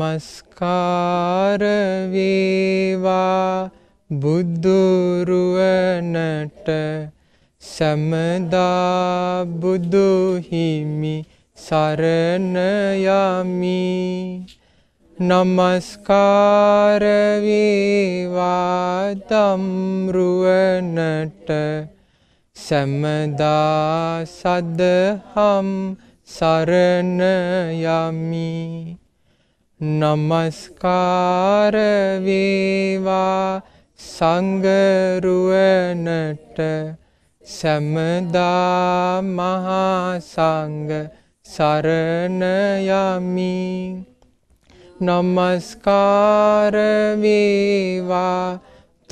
नमस्कार वेवा बुद्धुरुवनट समदा बुद्धुहिमि शरण यामि। नमस्कार वेवा धम्मरुवनट समदा सद्धं शरण यामि। नमस्कार वेवा संगरुवनट समदा महासंग शरण यामि। नमस्कार वेवा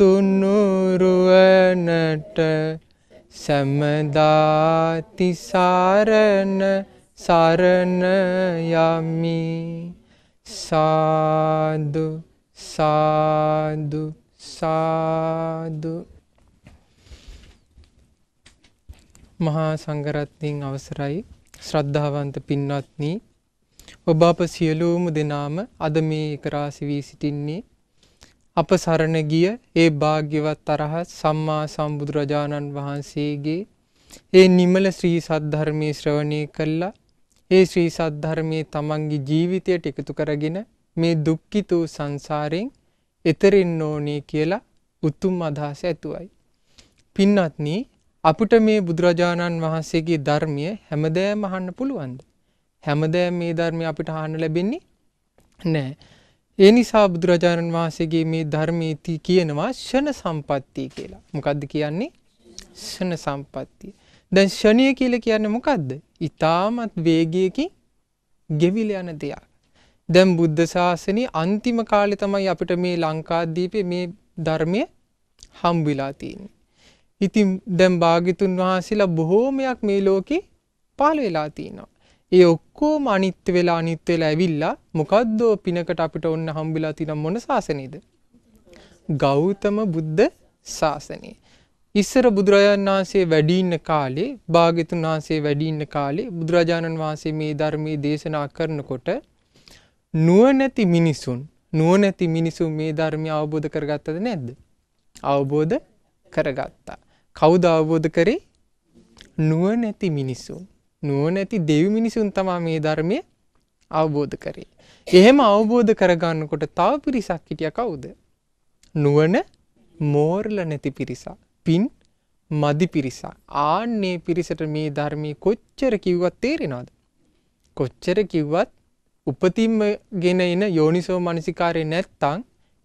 तुनुरुवनट समदा तिसारण शरण यामि। साधु साधु साधु। महासंगरत्नीන් අවසරයි ශ්‍රද්ධාවන්ත පින්වත්නි, ඔබ අප සියලුම දෙනාම අද මේ එක රාසි වී සිටින්නේ අප සරණ ගිය ඒ භාග්‍යවත් අරහත් සම්මා සම්බුදුරජාණන් වහන්සේගේ ඒ නිමල ශ්‍රී සද්ධර්මයේ ශ්‍රවණය කළා। ඒ ශ්‍රී සද්ධර්මයේ තමන්ගේ ජීවිතයට එකතු කරගෙන මේ දුක්ඛිත සංසාරයෙන් එතරින් ඕනේ කියලා උතුම් අදහස ඇතුවයි। පින්වත්නි, අපිට මේ බුදුරජාණන් වහන්සේගේ ධර්මය හැමදෑම අහන්න පුළුවන්ද? හැමදෑම මේ ධර්මය අපිට අහන්න ලැබෙන්නේ නැහැ। ඒ නිසා බුදුරජාණන් වහන්සේගේ මේ ධර්මයේ කියනවා ෂණ සම්පත්තිය කියලා। මොකද්ද කියන්නේ? ෂණ සම්පත්තිය। දැන් ෂණිය කියලා කියන්නේ මොකද්ද? ඊටමත් වේගයකින් ගෙවිල යන දෙයක්। දැන් බුද්ධ ශාසනයේ අන්තිම කාලේ තමයි අපිට මේ ලංකාද්වීපේ මේ ධර්මයේ හම් වෙලා තියෙන්නේ। ඉතින් දැන් භාග්‍යතුන් වහන්සේලා බොහෝමයක් මේ ලෝකේ පාල වෙලා තිනවා। ඒ ඔක්කොම අනිත් වෙලා ඇවිල්ලා මොකද්ද පිනකට අපිට ඔන්න හම් වෙලා තින මොන ශාසනයේද? ගෞතම බුද්ධ ශාසනය। ඉස්සර බුදුරජාණන් වහන්සේ වැඩි ඉන්න කාලේ, භාග්‍යතුන් වහන්සේ වැඩි ඉන්න කාලේ බුදුරජාණන් වහන්සේ මේ ධර්මයේ දේශනා කරනකොට නුවණැති මිනිසුන් මේ ධර්මය අවබෝධ කරගත්තද නැද්ද? අවබෝධ කරගත්තා। කවුද අවබෝධ කරේ? නුවණැති මිනිසුන්। නුවණැති දෙවි මිනිසුන් තමයි මේ ධර්මය අවබෝධ කරේ। එහෙම අවබෝධ කරගන්නකොට තව පිරිසක් හිටියා। කවුද? නුවණ මෝරලා නැති පිරිසක්, පින් මදි පිරිසක්। ආන්නේ පිරිසට මේ ධර්මයේ කොච්චර කිව්වත් තේරෙනවද? කොච්චර කිව්වත් උපතින්ම ගෙන එන යෝනිසෝ මනසිකාරේ නැත්තම්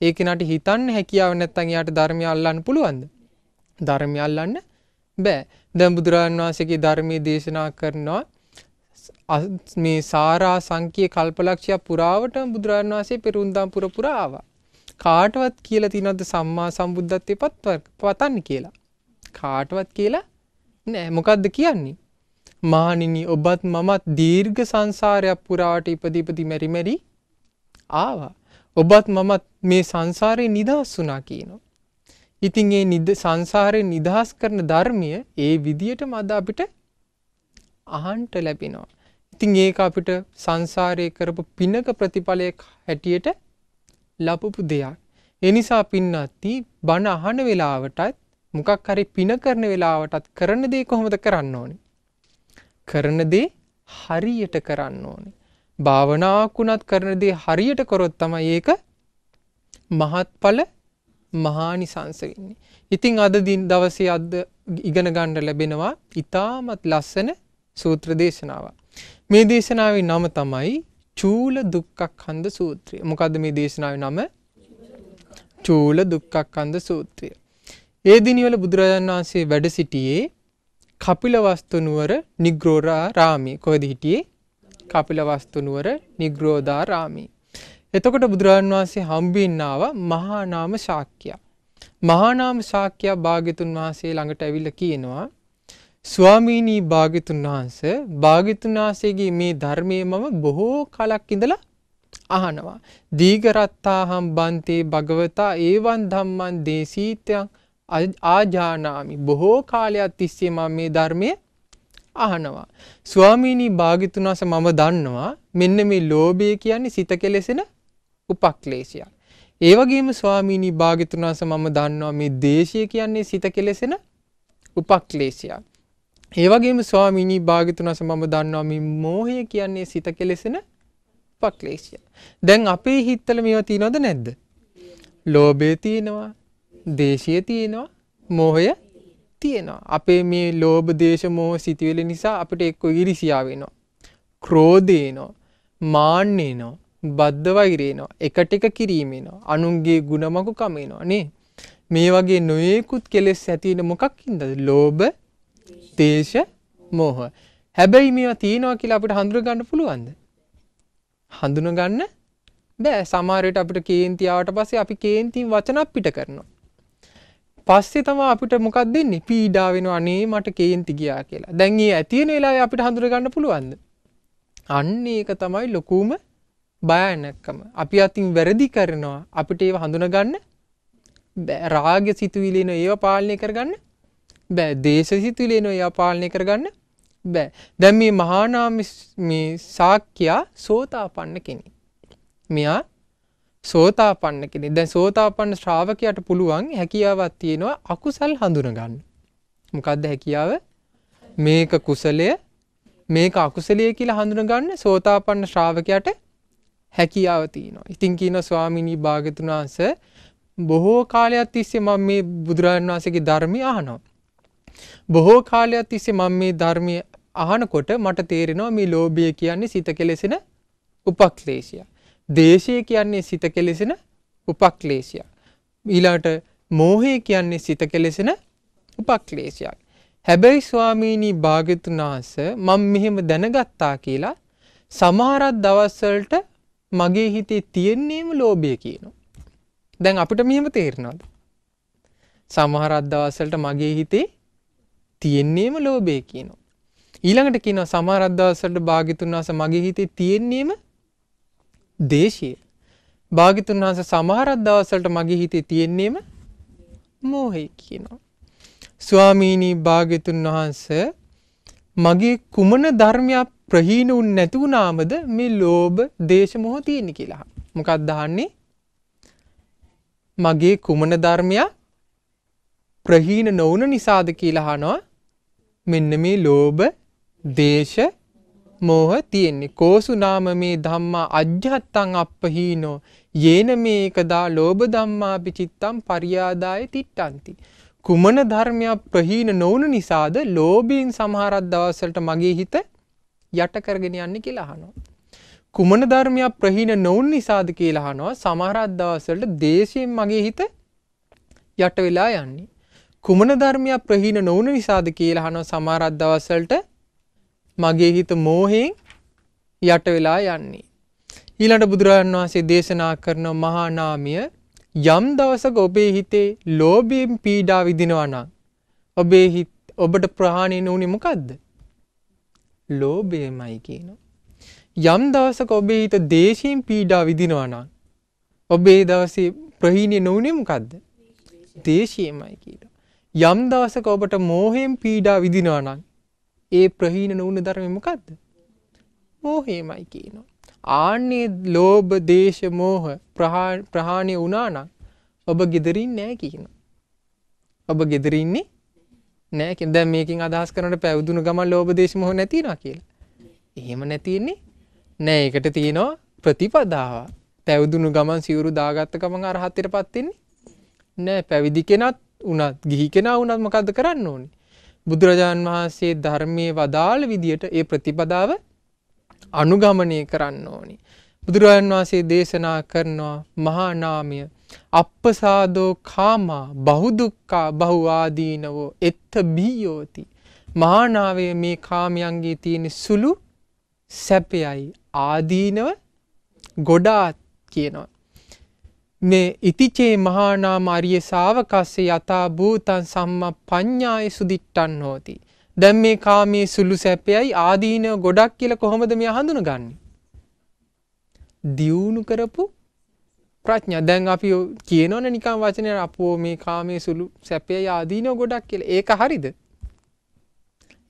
ඒ කෙනාට හිතන්න හැකියාව නැත්තම් එයාට ධර්මය අල්ලන්න පුළුවන්ද? ධර්මය අල්ලන්න බෑ। දැන් බුදුරජාණන් වහන්සේගේ ධර්මයේ දේශනා කරනවා මේ සාරා සංකීය කල්පලක්ෂය පුරාවටම බුදුරජාණන් වහන්සේ පෙරුන්දම් පුරා ආවා। කාටවත් කියලා තියනවද සම්මා සම්බුද්ධත්වේ පවත්වන්න කියලා? කාටවත් කියලා නෑ। මොකද්ද කියන්නේ? මහණෙනි, ඔබත් මමත් දීර්ඝ සංසාරයක් පුරාට ඉපදීපදී මෙරි ආවා। ඔබත් මමත් මේ සංසාරේ නිදහස් වුණා කියනවා। ඉතින් ඒ සංසාරේ නිදහස් කරන ධර්මය ඒ විදියටම අද අපිට අහන්න ලැබෙනවා। ඉතින් ඒක අපිට සංසාරේ කරපු පිනක ප්‍රතිඵලයක් හැටියට ලැබපු දෙයක්। ඒ නිසා පින්වත්නි, බණ අහන වෙලාවටත් මොකක් හරි පින කරන වෙලාවටත් කරන දේ කොහොමද කරන්න ඕනේ? කරන දේ හරියට කරන්න ඕනේ। භාවනාවක් වුණත් කරන දේ හරියට කරොත් තමයි ඒක මහත්ඵල මහානිසංස වෙන්නේ। ඉතින් අද දවසේ අද ඉගෙන ගන්න ලැබෙනවා ඊටමත් ලස්සන සූත්‍ර දේශනාවක්। මේ දේශනාවේ නම තමයි චූල දුක්ඛක්ඛන්ධ සූත්‍රය। මොකද්ද මේ දේශනාවේ නම? චූල දුක්ඛක්ඛන්ධ සූත්‍රය। ඒ දිනවල බුදුරජාණන් වහන්සේ වැඩ සිටියේ කපිලවස්තු නුවර නිග්‍රෝධාරාමේ। කොහෙද හිටියේ? කපිලවස්තු නුවර නිග්‍රෝධාරාමේ। එතකොට බුදුරජාණන් වහන්සේ හම්බෙන්න ආව මහා නාම ශාක්‍යයා। මහා නාම ශාක්‍යයා භාග්‍යතුන් වහන්සේ ළඟට ඇවිල්ලා කියනවා, ස්වාමීනි භාග්‍යතුන් වහන්සේගේ මේ ධර්මයේ මම බොහෝ කලක් ඉඳලා අහනවා। දීඝරත්තාහම් බන්තේ භගවතා ඒවං ධම්මං දේසීතං ආජානාමි। බොහෝ කාලයක් තිස්සේ මම මේ ධර්මයේ අහනවා। ස්වාමීනි භාග්‍යතුන් වහන්සේ, මම දන්නවා මෙන්න මේ ලෝභය කියන්නේ සිත කෙලෙසෙන උපක්ලේශයන්. ඒ වගේම ස්වාමීනි භාග්‍යතුන් වහන්සේ මම දන්නවා මේ දේශය කියන්නේ සිත කෙලෙසෙන උපක්ලේශයන්. ඒ වගේම ස්වාමීනි භාග්‍යතුන් වහන්සේ මම දන්නවා මේ මෝහය කියන්නේ සිත කෙලෙසෙන උපක්ලේශයන්. දැන් අපේ හිතවල මේවා තියෙනවද නැද්ද? ලෝභය තියෙනවා, දේශය තියෙනවා, මෝහය තියෙනවා. අපේ මේ ලෝභ දේශ මොහ සිතුවිලි නිසා අපිට එක්ක ඊර්ෂ්‍යාව එනවා, ක්‍රෝධය එනවා, මාන්න එනවා, බද්ධ වෛරය එනවා, එකට එක කිරීම එනවා, අනුන්ගේ ගුණමකුකම එනවා නේ. මේ වගේ නොයෙකුත් කෙලෙස් ඇති වෙන මොකක්ින්ද? ලෝභ දේශ මොහ. හැබැයි මේවා තියෙනවා කියලා අපිට හඳුනා ගන්න පුළුවන්ද? හඳුනා ගන්න බෑ. සමහර විට අපිට කේන්ති ආවට පස්සේ අපි කේන්තින් වචනක් පිට කරනවා. පස්සේ තමයි අපිට මොකක්ද දෙන්නේ? පීඩාව වෙනවා. අනේ මට කේන්ති ගියා කියලා. දැන් මේ ඇති වෙන වෙලාවේ අපිට හඳුනා ගන්න පුළුවන්ද? අන්න ඒක තමයි ලොකුම බයනකම. අපි අතින් වැරදි කරනවා. අපිට ඒව හඳුනා ගන්න බෑ. රාගය සිතුවිලි එන ඒව පාලනය කරගන්න බෑ. දේශ සිතුවිලි එන ඒව පාලනය කරගන්න බෑ. දැන් මේ මහා නාම මේ ශාක්‍යයා සෝතාපන්න කෙනෙක්. මෙයා සෝතාපන්න කෙනෙක්. දැන් සෝතාපන්න ශ්‍රාවකයාට පුළුවන් හැකියාවක් තියෙනවා අකුසල් හඳුනා ගන්න. මොකද්ද හැකියාව? මේක කුසලය, මේක අකුසලය කියලා හඳුනා ගන්න සෝතාපන්න ශ්‍රාවකයාට හැකියාව තියෙනවා. ඉතින් කියනවා ස්වාමිනී භාග්‍යතුන් වහන්සේ බොහෝ කාලයක් තිස්සේ මම මේ බුදුරජාණන් වහන්සේගේ ධර්මය අහනවා. බොහෝ කාලයක් තිස්සේ මම මේ ධර්මය අහනකොට මට තේරෙනවා මේ ලෝභය කියන්නේ සිත කෙලෙසෙන උපක්ලේශය. දේශය කියන්නේ සිත කෙලෙසෙන උපක්ලේශයක්. ඊළාට මෝහය කියන්නේ සිත කෙලෙසෙන උපක්ලේශයක්. හැබැයි ස්වාමීනි භාග්‍යතුන් වහන්සේ මම මෙහෙම දැනගත්තා කියලා සමහර දවස්වලට මගේ හිතේ තියෙන්නේම ලෝභය කියනවා. දැන් අපිට මෙහෙම තේරෙනවද? සමහර දවස්වලට මගේ හිතේ තියෙන්නේම ලෝභය කියනවා. ඊළඟට කියනවා සමහර දවස්වලට භාග්‍යතුන් වහන්සේ මගේ හිතේ තියෙන්නේම දේශය. භාග්‍යතුන් වහන්සේ සමහර දවස්වලට මගේ හිතේ තියෙන්නේම මෝහය කියනවා. ස්වාමීනි භාග්‍යතුන් වහන්සේ මගේ කුමන ධර්මයක් ප්‍රහීන වුනේ නැති වුණාමද මේ ලෝභ දේශ මොහ තියෙන්නේ කියලා. මොකක්ද අහන්නේ? මගේ කුමන ධර්මයක් ප්‍රහීන නොවුන නිසාද කියලා අහනවා. මෙන්න මේ ලෝභ දේශ මොහ තියෙන්නේ. කෝසු නාම මේ ධම්මා අජ්ජත්තං අප්පහීනෝ යේන මේකදා ලෝභ ධම්මා පිචිත්තං පරියාදාය තිට්ඨන්ති. කුමන ධර්මයක් ප්‍රහීන නොවුන නිසාද ලෝභයෙන් සමහරක් දවස්වලට මගේ හිත යට කරගෙන යන්නේ කියලා අහනවා. කුමන ධර්මයක් ප්‍රහීන නොවුන නිසාද කියලා අහනවා. සමහරක් දවස්වලට දේශයෙන් මගේ හිත යට වෙලා යන්නේ. කුමන ධර්මයක් ප්‍රහීන නොවුන නිසාද කියලා අහනවා. සමහරක් දවස්වලට මගේ හිත මෝහයෙන් යට වෙලා යන්නේ. ඊළඟ බුදුරජාණන් වහන්සේ දේශනා කරන මහා නාමය යම් දවසක ඔබේ හිතේ ලෝභයෙන් පීඩා විඳිනවා නම් ඔබේ හිත ඔබට ප්‍රහාණය නොවුනේ මොකද්ද? ලෝභයමයි කියනවා. යම් දවසක ඔබේ හිත දේශයෙන් පීඩා විඳිනවා නම් ඔබේ දවසේ ප්‍රහීණය නොවුනේ මොකද්ද? දේශයමයි කියනවා. යම් දවසක ඔබට මෝහයෙන් පීඩා විඳිනවා නම් ඒ ප්‍රහීන නොවුන ධර්මය මොකද්ද? මෝහයමයි කියනවා. ආන්නේ ලෝභ දේශ මොහ ප්‍රහාණය වුණා නම් ඔබ gederින්නේ නැහැ කියනවා. ඔබ gederින්නේ නැහැ කියන. දැන් මේකෙන් අදහස් කරනකොට පැවිදුණු ගමන් ලෝභ දේශ මොහ නැති වෙනවා කියලා. එහෙම නැතිනේ නෑ. ඒකට තියෙනවා ප්‍රතිපදාව. පැවිදුණු ගමන් සිවුරු දාගත්ත ගමන් අරහත්ත්වයටපත් වෙන්නේ නෑ. පැවිදි කෙනත් උනත් ගිහි කෙනා උනත් මොකද්ද කරන්න ඕනේ? බුදුරජාන් වහන්සේ ධර්මයේ වදාළ විදියට ඒ ප්‍රතිපදාව අනුගමනය කරන්න ඕනි. බුදුරජාන් වහන්සේ දේශනා කරනවා මහා නාමය අප්පසාදෝ කාමා බහුදුක්ඛා බහුආදීනවෝ එත්ත බියෝති. මහානාවයේ මේ කාමයන්ගේ තියෙන සුළු සැපයයි ආදීනව ගොඩාක් කියනවා. මේ ඉතිචේ මහා නාම ආර්ය ශාවකස්සේ යථා භූතං සම්මා පඤ්ඤාය සුදිට්ඨන් හෝති. දැන් මේ කාමයේ සුළු සැපයයි ආදීනව ගොඩක් කියලා කොහොමද මෙයා හඳුනගන්නේ? දියුණු කරපු ප්‍රඥා. දැන් අපි කියනවනේ නිකන් වචනේ අපෝ මේ කාමයේ සුළු සැපයයි ආදීනව ගොඩක් කියලා. ඒක හරිද?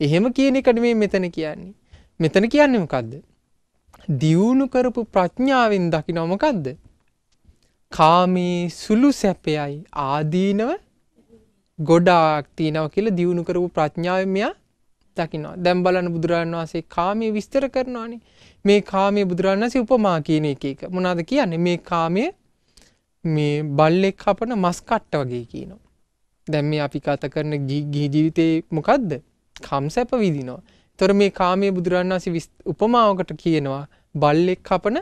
එහෙම කියන එකද මේ මෙතන කියන්නේ? මෙතන කියන්නේ මොකද්ද? දියුණු කරපු ප්‍රඥාවෙන් දකින්න මොකද්ද? කාමී සුළු සැපයයි ආදීනව ගොඩාක් තියෙනවා කියලා දිනු කරපු ප්‍රඥාවෙන් මෙයා දකින්නවා. දැන් බලන්න බුදුරජාණන් වහන්සේ කාමී විස්තර කරනවානේ. මේ කාමී බුදුරජාණන් වහන්සේ උපමා කියන එක මොනවාද කියන්නේ? මේ කාමයේ මේ බල්ලෙක් කපන මස් කට්ට වගේ කියනවා. දැන් මේ අපි කතා කරන ගිහි ජීවිතේ මොකද්ද? කාම සැප විඳිනවා. ඒතර මේ කාමයේ බුදුරජාණන් වහන්සේ උපමාවකට කියනවා බල්ලෙක් කපන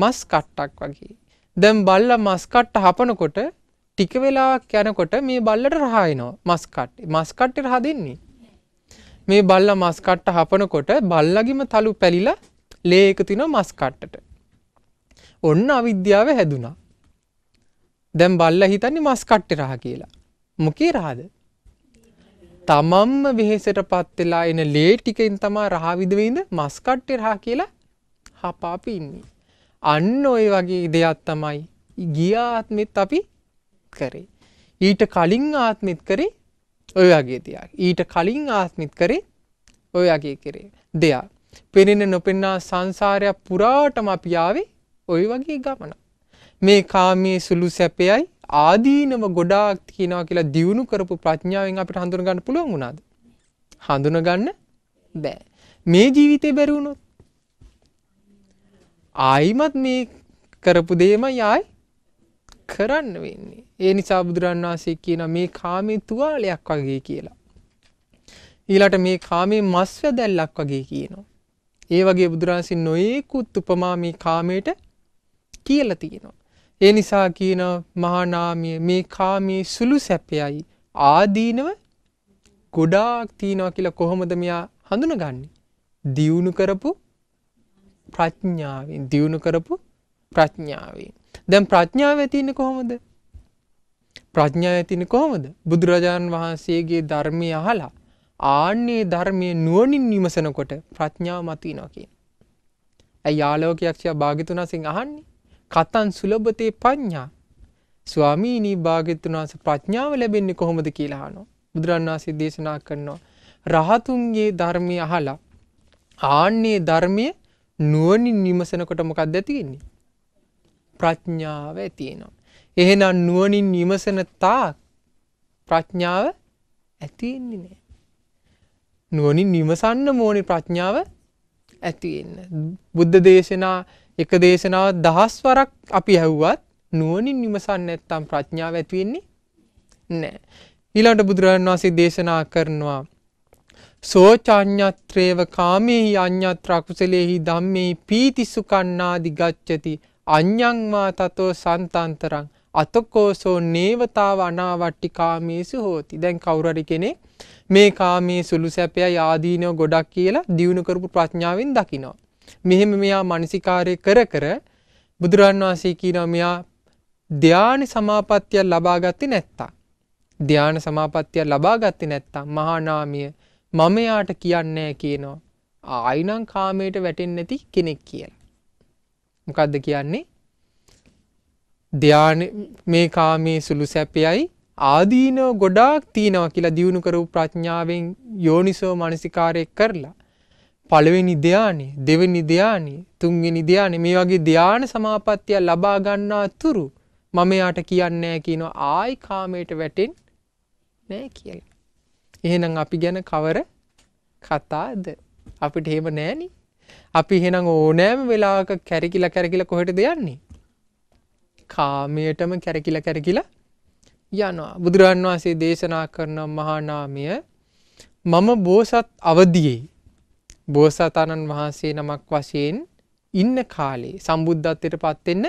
මස් කට්ටක් වගේ. දැන් බල්ලා මස් කට්ට හපනකොට ටික වෙලාවක් යනකොට මේ බල්ලට රහ එනවා. මස් කට්ටේ රහ දෙන්නේ මේ බල්ලා මස් කට්ට හපනකොට බල්ලාගිම තලු පැලිලා ලේ එකතු වෙනවා මස් කට්ටට. ඔන්න අවිද්‍යාව හැදුනා. දැන් බල්ලා හිතන්නේ මස් කට්ටේ රහ කියලා. මොකේ රහද? තමම්ම වෙහෙසටපත් වෙලා එන ලේ ටිකෙන් තමයි රහ විදවින්ද මස් කට්ටේ රහ කියලා හපාපි ඉන්නේ. අන්න ඔය වගේ දෙයක් තමයි ගිය ආත්මෙත් අපි කරේ. ඊට කලින් ආත්මෙත් කරේ ඔය වගේ දෙයක්. ඊට කලින් ආත්මෙත් කරේ ඔය වගේ කරේ දෙයක්. පෙනෙන නොපෙනා සංසාරය පුරාටම අපි ආවේ ඔය වගේ ගමන. මේ කාමයේ සුළු සැපයයි ආදීනව ගොඩාක් තියනවා කියලා දිනු කරපු ප්‍රඥාවෙන් අපිට හඳුන ගන්න පුළුවන් වුණාද? හඳුන ගන්න බෑ. මේ ජීවිතේ බැරි වුණොත් ආයිමත් මේ කරපු දෙයමයි ආයි කරන්න වෙන්නේ. ඒ නිසා බුදුරන් වහන්සේ කියන මේ කාමේ තුවාලයක් වගේ කියලා. ඊළාට මේ කාමේ මස් වැදැල්ලක් වගේ කියනවා. ඒ වගේ බුදුරන්සි නොයෙකුත් උපමා මේ කාමයට කියලා තියෙනවා. ඒ නිසා කියන මහා නාමයේ මේ කාමයේ සුළු සැපයයි ආදීනව ගොඩාක් තියනවා කියලා කොහොමද මෙයා හඳුනගන්නේ? දියුණු කරපු ප්‍රඥාවෙන්. දැන් ප්‍රඥාව ඇතින්නේ කොහොමද? බුදුරජාණන් වහන්සේගේ ධර්මය අහලා ආන්නේ ධර්මයේ නුවණින් විමසනකොට ප්‍රඥාව මතිනවා කියන. ඇයි ආලෝකයක්ෂයා භාග්‍යතුන්සෙන් අහන්නේ? කතන් සුලබතේ පඤ්ඤා. ස්වාමීනි භාග්‍යතුන්ස ප්‍රඥාව ලැබෙන්නේ කොහොමද කියලා අහනවා. බුදුරජාණන් වහන්සේ දේශනා කරනවා රහතුන්ගේ ධර්මය අහලා ආන්නේ ධර්මයේ නුවණින් විමසනකොට මොකක්ද ඇති වෙන්නේ? ප්‍රඥාව ඇති වෙනවා. එහෙනම් නුවණින් විමසන තාක් ප්‍රඥාව ඇති වෙන්නේ නැහැ. නුවණින් විමසන්න ඕනේ ප්‍රඥාව ඇති වෙන්න. බුද්ධ දේශනා එක දේශනාව දහස් වරක් අපි ඇහුවත් නුවණින් විමසන්නේ නැත්නම් ප්‍රඥාව ඇති වෙන්නේ නැහැ. ඊළඟට බුදුරජාණන් වහන්සේ දේශනා කරනවා සෝචාඤ්ඤත්‍රේව කාමේහි අඤ්ඤත්‍ර කුසලේහි ධම්මේහි පීති සුඛන්නාදි ගච්ඡති අඤ්ඤං මා තතෝ සන්තාන්තරං අතකෝසෝ නේවතාව අනාවට්ටි කාමේසු හෝති. දැන් කවුරු හරි කෙනෙක් මේ කාමයේ සුළු සැපයයි ආදීනව ගොඩක් කියලා දිනු කරපු ප්‍රඥාවෙන් දකිනවා. මෙහෙම මෙයා මානසිකාරය කර කර බුදුරන් වහන්සේ කියනවා මෙයා ධානය සමාපත්තිය ලබා ගත්තේ නැත්තම්. මහා නාමිය මම යාට කියන්නේ කියනවා. ආයිනම් කාමයට වැටෙන්නේ නැති කෙනෙක් කියලා. මොකද්ද කියන්නේ? ධානය මේ කාමයේ සුළු සැපයයි ආදීනව ගොඩාක් තියනවා කියලා දිනු කරපු ප්‍රඥාවෙන් යෝනිසෝ මනසිකාරය කරලා පළවෙනි ධානය, දෙවෙනි ධානය, තුන්වෙනි ධානය මේ වගේ ධාන සමාපත්තිය ලබා ගන්නා තුරු මම යාට කියන්නේ කියනවා ආයි කාමයට වැටෙන්නේ නැහැ කියලා. එහෙනම් අපි ගැන කවර කතාද? අපිට එහෙම නැහනේ. අපි එහෙනම් ඕනෑම වෙලාවක කැරකිලා කොහෙටද යන්නේ? කාමයටම කැරකිලා යනවා. බුදුරන් වහන්සේ දේශනා කරන මහා නාමය මම බෝසත් අවදියේ බෝසතාණන් වහන්සේ නමක් වශයෙන් ඉන්න කාලේ සම්බුද්ධත්වයට පත් වෙන්න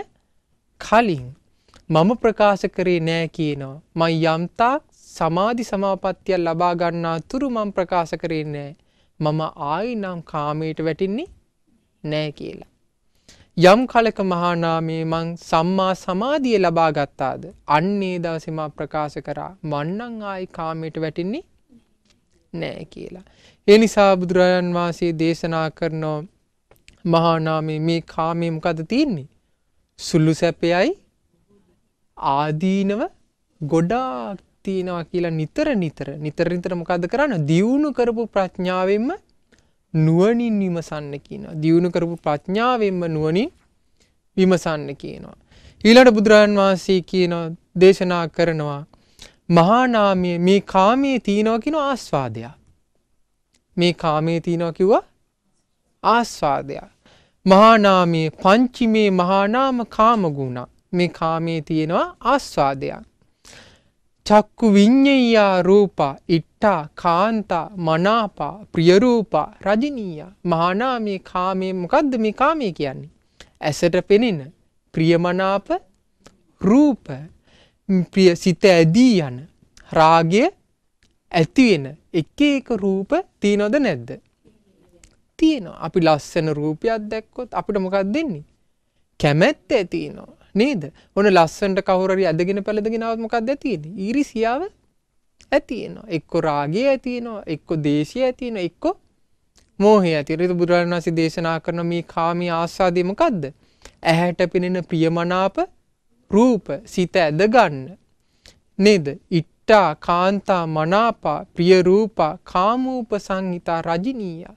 කලින් මම ප්‍රකාශ කරේ නෑ කියනවා. මම යම්තාක් සමාධි සමාපත්තිය ලබා ගන්නා තුරු මම ප්‍රකාශ කරේ නෑ. මම ආයිනම් කාමයට වැටෙන්නේ නැහැ කියලා. යම් කලක මහා නාමයේ මං සම්මා සමාධිය ලබා ගත්තාද අන්නේ දවසේ මා ප්‍රකාශ කරා මන්නම් ආයි කාමයට වැටෙන්නේ නැහැ කියලා. ඒ නිසා බුදුරජාන් වහන්සේ දේශනා කරන මහා නාමයේ මේ කාමයේ මොකද තියෙන්නේ? සුළු සැපයයි ආදීනව ගොඩාක් තියෙනවා කියලා නිතර මොකද්ද කරන්නේ? දියුණු කරපු ප්‍රඥාවෙන්ම නුවණින් විමසන්න කියනවා. ඊළඟ බුදුරන් වහන්සේ කියන දේශනා කරනවා මහා නාමයේ මේ කාමයේ තියනවා කියන ආස්වාදය. මේ කාමයේ තියනවා කිව්වා ආස්වාදය. මහා නාමයේ පංචමේ මහා නාම කාම ගුණ. මේ කාමයේ තියනවා ආස්වාදය. චක්කු විඤ්ඤය රූපා ඉට්ඨා කාන්තා මනාපා ප්‍රිය රූපා රජිනීය. මහා නාමයේ කාමයේ මොකද්ද මේ කාමයේ කියන්නේ? ඇසට පෙනෙන ප්‍රියමනාප රූප ප්‍රිය සිත ඇදී යන රාගය ඇති වෙන එක එක රූප තියනවද නැද්ද? තියෙනවා. අපි ලස්සන රූපයක් දැක්කොත් අපිට මොකක්ද දෙන්නේ? කැමැත්ත ඇති වෙනවා නේද? ඔන්න ලස්සනට කවුරු හරි ඇදගෙන පැලදගෙන આવොත් මොකක්ද ඇති වෙන්නේ? ඊර්ෂියාව ඇති වෙනවා. එක්ක රාගය ඇති වෙනවා, එක්ක දේශය ඇති වෙනවා, එක්ක මෝහය ඇති වෙනවා. ඒක බුදුරජාණන් වහන්සේ දේශනා කරන මේ කාමී ආස්වාදේ මොකද්ද? ඇහැට පෙනෙන ප්‍රියමනාප රූප සිත ඇද ගන්න නේද? ඉට්ඨා කාන්තා මනාපා ප්‍රිය රූපා කාමූප සංහිතා රජිනීය.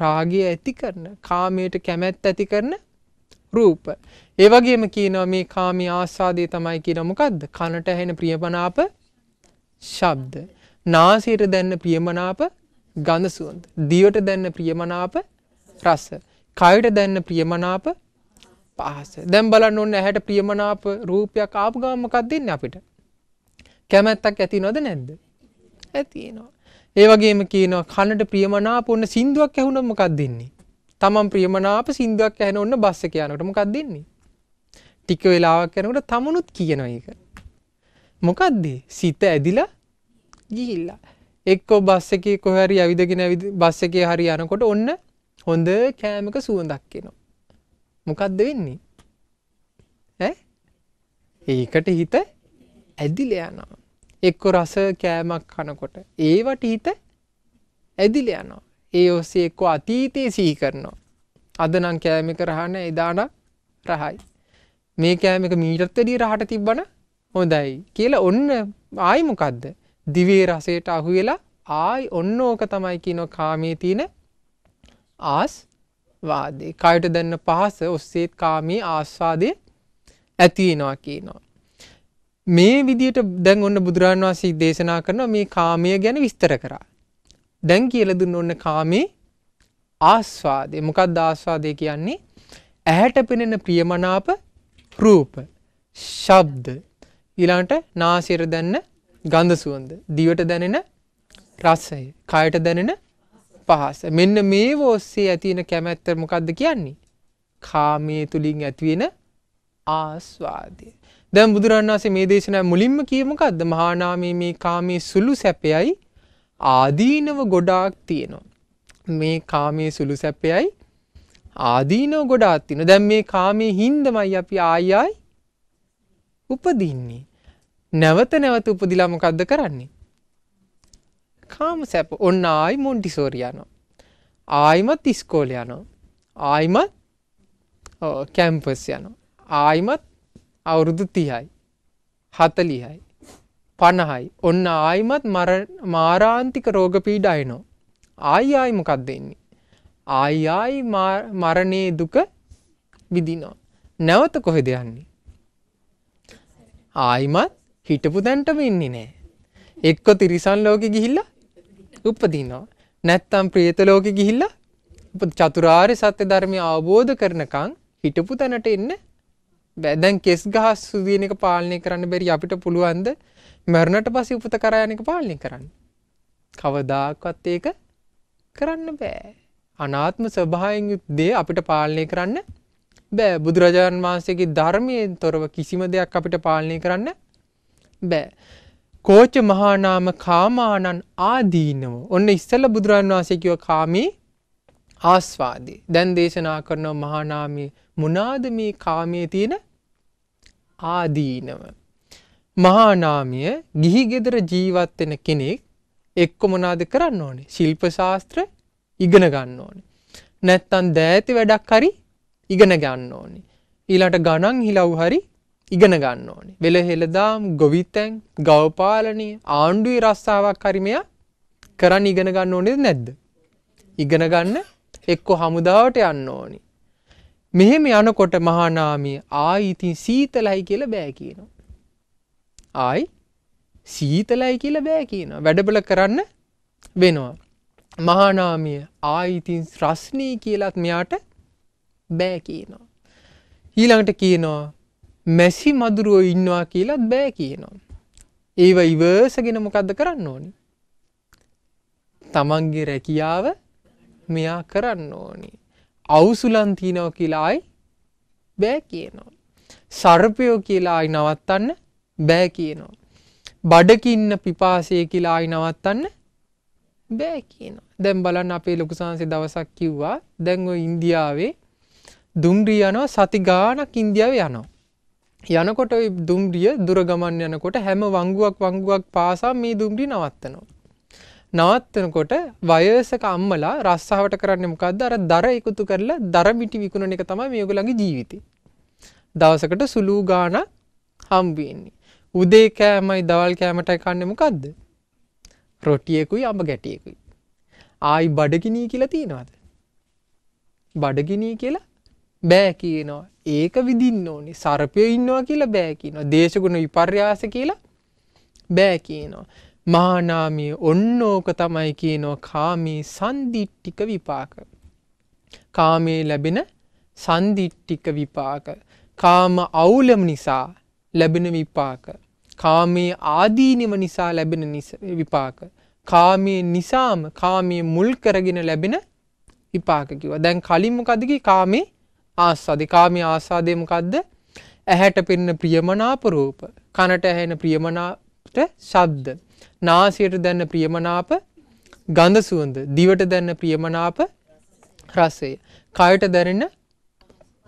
රාගය ඇති කරන, කාමයට කැමැත්ත ඇති කරන රූප. ඒ වගේම කියනවා මේ කාමී ආස්වාදේ තමයි කියනවා මොකද්ද? කනට ඇහෙන ප්‍රියමනාප ශබ්ද, නාසයට දැනෙන ප්‍රියමනාප ගඳ සුවඳ, දිවට දැනෙන ප්‍රියමනාප රස, කයට දැනෙන ප්‍රියමනාප පහස. දැන් බලන්න ඕනේ ඇහැට ප්‍රියමනාප රූපයක් ආපු ගමන් මොකක්ද දෙන්නේ අපිට? කැමැත්තක් ඇති වෙනවද නැද්ද? ඇති වෙනවා. ඒ වගේම කියනවා කනට ප්‍රියමනාප ඕන සින්දුවක් ඇහුනොත් මොකක්ද දෙන්නේ? තමන් ප්‍රියමනාප සින්දුවක් ඇහෙන ඕන බස් එක යනකොට මොකක්ද දෙන්නේ? ටික වෙලාවක් යනකොට තමනුත් කියනවා ඒක. මොකද්ද? සිත ඇදිලා ගිහිල්ලා. එක්කෝ බස් එකේ කොහේ හරි ඇවිදගෙන බස් එකේ හරි යනකොට ඔන්න හොඳ කෑමක සුවඳක් එනවා. මොකද්ද වෙන්නේ? ඈ? ඒකට හිත ඇදිලා යනවා. එක්කෝ රස කෑමක් කනකොට ඒවට හිත ඇදිලා යනවා. ඒ ඔස්සේ එක්කෝ අතීතේ සිහි කරනවා. අද නම් කෑමක රහන එදාන රහයි. මේ කෑමක මීටරට වැඩිය රහට තිබ්බන හොඳයි කියලා ඔන්න ආයි මොකද්ද? දිවේ රසයට අහු වෙලා ආයි ඔන්න ඕක තමයි කියනවා කාමයේ තියෙන ආස්වාදේ. කයට දැනෙන පහස ඔස්සේ කාමයේ ආස්වාදේ ඇති වෙනවා කියනවා. මේ විදියට දැන් ඔන්න බුදුරජාණන් වහන්සේ දේශනා කරනවා මේ කාමය ගැන විස්තර කරා. දැන් කියලා දුන්න ඔන්න කාමේ ආස්වාදේ. මොකක්ද ආස්වාදේ කියන්නේ? ඇහැට පෙනෙන ප්‍රියමනාප රූප, ශබ්ද, ඊළඟට නාසයට දැනෙන ගඳ සුවඳ, දිවට දැනෙන රසය, කයට දැනෙන පහස. මෙන්න මේව ඔස්සේ ඇති වෙන කැමැත්ත මොකක්ද කියන්නේ? කාමයේ තුලින් ඇති වෙන ආස්වාදය. දැන් බුදුරණන් වහන්සේ මේ දේශනාවේ මුලින්ම කියේ මොකද්ද? මහා නාමයේ මේ කාමයේ සුළු සැපයයි ආදීනව ගොඩාක් තියෙනවා. මේ කාමයේ සුළු සැපයයි ආදීනව ගොඩාක් තියෙනවා. දැන් මේ කාමයේ හින්දමයි අපි ආයි ආයි උපදින්නේ. නැවත නැවත උපදිලා මොකද්ද කරන්නේ? කාම සැප. ඔන්න ආයි මොන්ටිසෝරි යනවා. ආයිමත් ඉස්කෝලේ යනවා. ආයිමත් කැම්පස් යනවා. ආයිමත් අවුරුදු 30යි 40යි 50යි. ඔන්න ආයිමත් මාරාන්තික රෝග පීඩා එනවා. ආයි ආයි මොකක්ද වෙන්නේ? ආයි ආයි මරණේ දුක විඳිනවා. නැවත කොහෙද යන්නේ? ආයිමත් හිටපු තැනටම ඉන්නේ නැහැ. එක්ක තිරිසන් ලෝකෙ ගිහිල්ලා උපදිනවා. නැත්තම් ප්‍රේත ලෝකෙ ගිහිල්ලා චතුරාර්ය සත්‍ය ධර්මය අවබෝධ කරනකන් හිටපු තැනට එන්න බැ. දැන් කෙස් ගහ සුදින එක පාලනය කරන්න බැරි අපිට පුළුවන්ද මරණට පස්සේ උපත කරා යන එක පාලනය කරන්න? කවදාකවත් ඒක කරන්න බෑ. අනාත්ම ස්වභාවයෙන් යුත් දේ අපිට පාලනය කරන්න බෑ. බුදුරජාණන් වහන්සේගේ ධර්මයෙන් තොරව කිසිම දෙයක් අපිට පාලනය කරන්න බෑ. කෝච මහා නාම කාමානං ආදීනව. ඔන්න ඉස්සෙල්ලා බුදුරජාණන් වහන්සේ කිව්ව කාමී ආස්වාදේ. දැන් දේශනා කරන මහා නාමයේ මොනාද මේ කාමයේ තියෙන ආදීනව? මහා නාමය ගිහි ගෙදර ජීවත් වෙන කෙනෙක් එක්ක මොනවාද කරන්න ඕනේ? ශිල්ප ශාස්ත්‍ර ඉගෙන ගන්න ඕනේ. නැත්තම් දෑති වැඩක් හරි ඉගෙන ගන්න ඕනේ. ඊළඟට ගණන් හිලව් හරි ඉගෙන ගන්න ඕනේ. වෙලහෙලදාම්, ගොවිතැන්, ගවපාලනය, ආණ්ඩුවේ රස්සාවක් හරි මෙයා කරන් ඉගෙන ගන්න ඕනේද නැද්ද? ඉගෙන ගන්න එක්ක හමුදාවට යන්න ඕනේ. මෙහෙම යනකොට මහානාමිය ආයි ඉතින් සීතලයි කියලා බෑ කියනවා. ආයි සීතලයි කියලා බෑ කියනවා. වැඩබල කරන්න වෙනවා. මහානාමිය ආයි ඉතින් රස්නී කියලාත් මෙයාට බෑ කියනවා. ඊළඟට කියනවා මැසි මදුරුව ඉන්නවා කියලාත් බෑ කියනවා. ඒව ඉවසගෙන මොකද්ද කරන්න ඕනි? තමන්ගේ රැකියාව මෙයා කරන්න ඕනි. අවුසුලන් තියනවා කියලායි බෑ කියනවා. සර්පයෝ කියලායි නවත්තන්න බෑ කියනවා. බඩකින්න පිපාසය කියලායි නවත්තන්න බෑ කියනවා. දැන් බලන්න අපේ ලොකු සංසය දවසක් කිව්වා දැන් ඔය ඉන්දියාවේ දුම්රිය යනවා සති ගාණක් ඉන්දියාවේ යනවා. යනකොට ওই දුම්රිය දුර ගමන් යනකොට හැම වංගුවක් පාසා මේ දුම්රිය නවත්තනවා. නවත්තනකොට වයසක අම්මලා රස්සාවට කරන්නේ මොකද්ද? අර දර එකතු කරලා දර මිටි විකුණන එක තමයි මේගොල්ලන්ගේ ජීවිතේ. දවසකට සුළු ගාණක් හම්බ වෙන්නේ. උදේ කෑමයි දවල් කෑමටයි කන්නේ මොකද්ද? රොටියකුයි අඹ ගැටියකුයි. ආයි බඩගිනී කියලා තියනවාද? බඩගිනී කියලා බෑ කියනවා. ඒක විඳින්න ඕනේ. සර්පය ඉන්නවා කියලා බෑ කියනවා. දේශගුණ විපර්යාස කියලා බෑ කියනවා. මහානාමිය ඔන්නෝක තමයි කියනවා කාමී සන්දිට්ටික විපාක. කාමයේ ලැබෙන සන්දිට්ටික විපාක. කාම අවුලම නිසා ලැබෙන විපාක. කාමයේ ආදීනම නිසා ලැබෙන විපාක. කාමයේ නිසාම කාමයේ මුල් කරගෙන ලැබෙන විපාක කිව්වා. දැන් කලින් මොකද්ද කිව්වේ? කාමයේ ආස්වාදේ. කාමයේ ආස්වාදේ මොකද්ද? ඇහැට පෙනෙන ප්‍රියමනාප රූප, කනට ඇහෙන ප්‍රියමනාප ශබ්ද, नासिයට දැනෙන ප්‍රියමනාප ගඳ සුවඳ, දිවට දැනෙන ප්‍රියමනාප රසය, කයට දැනෙන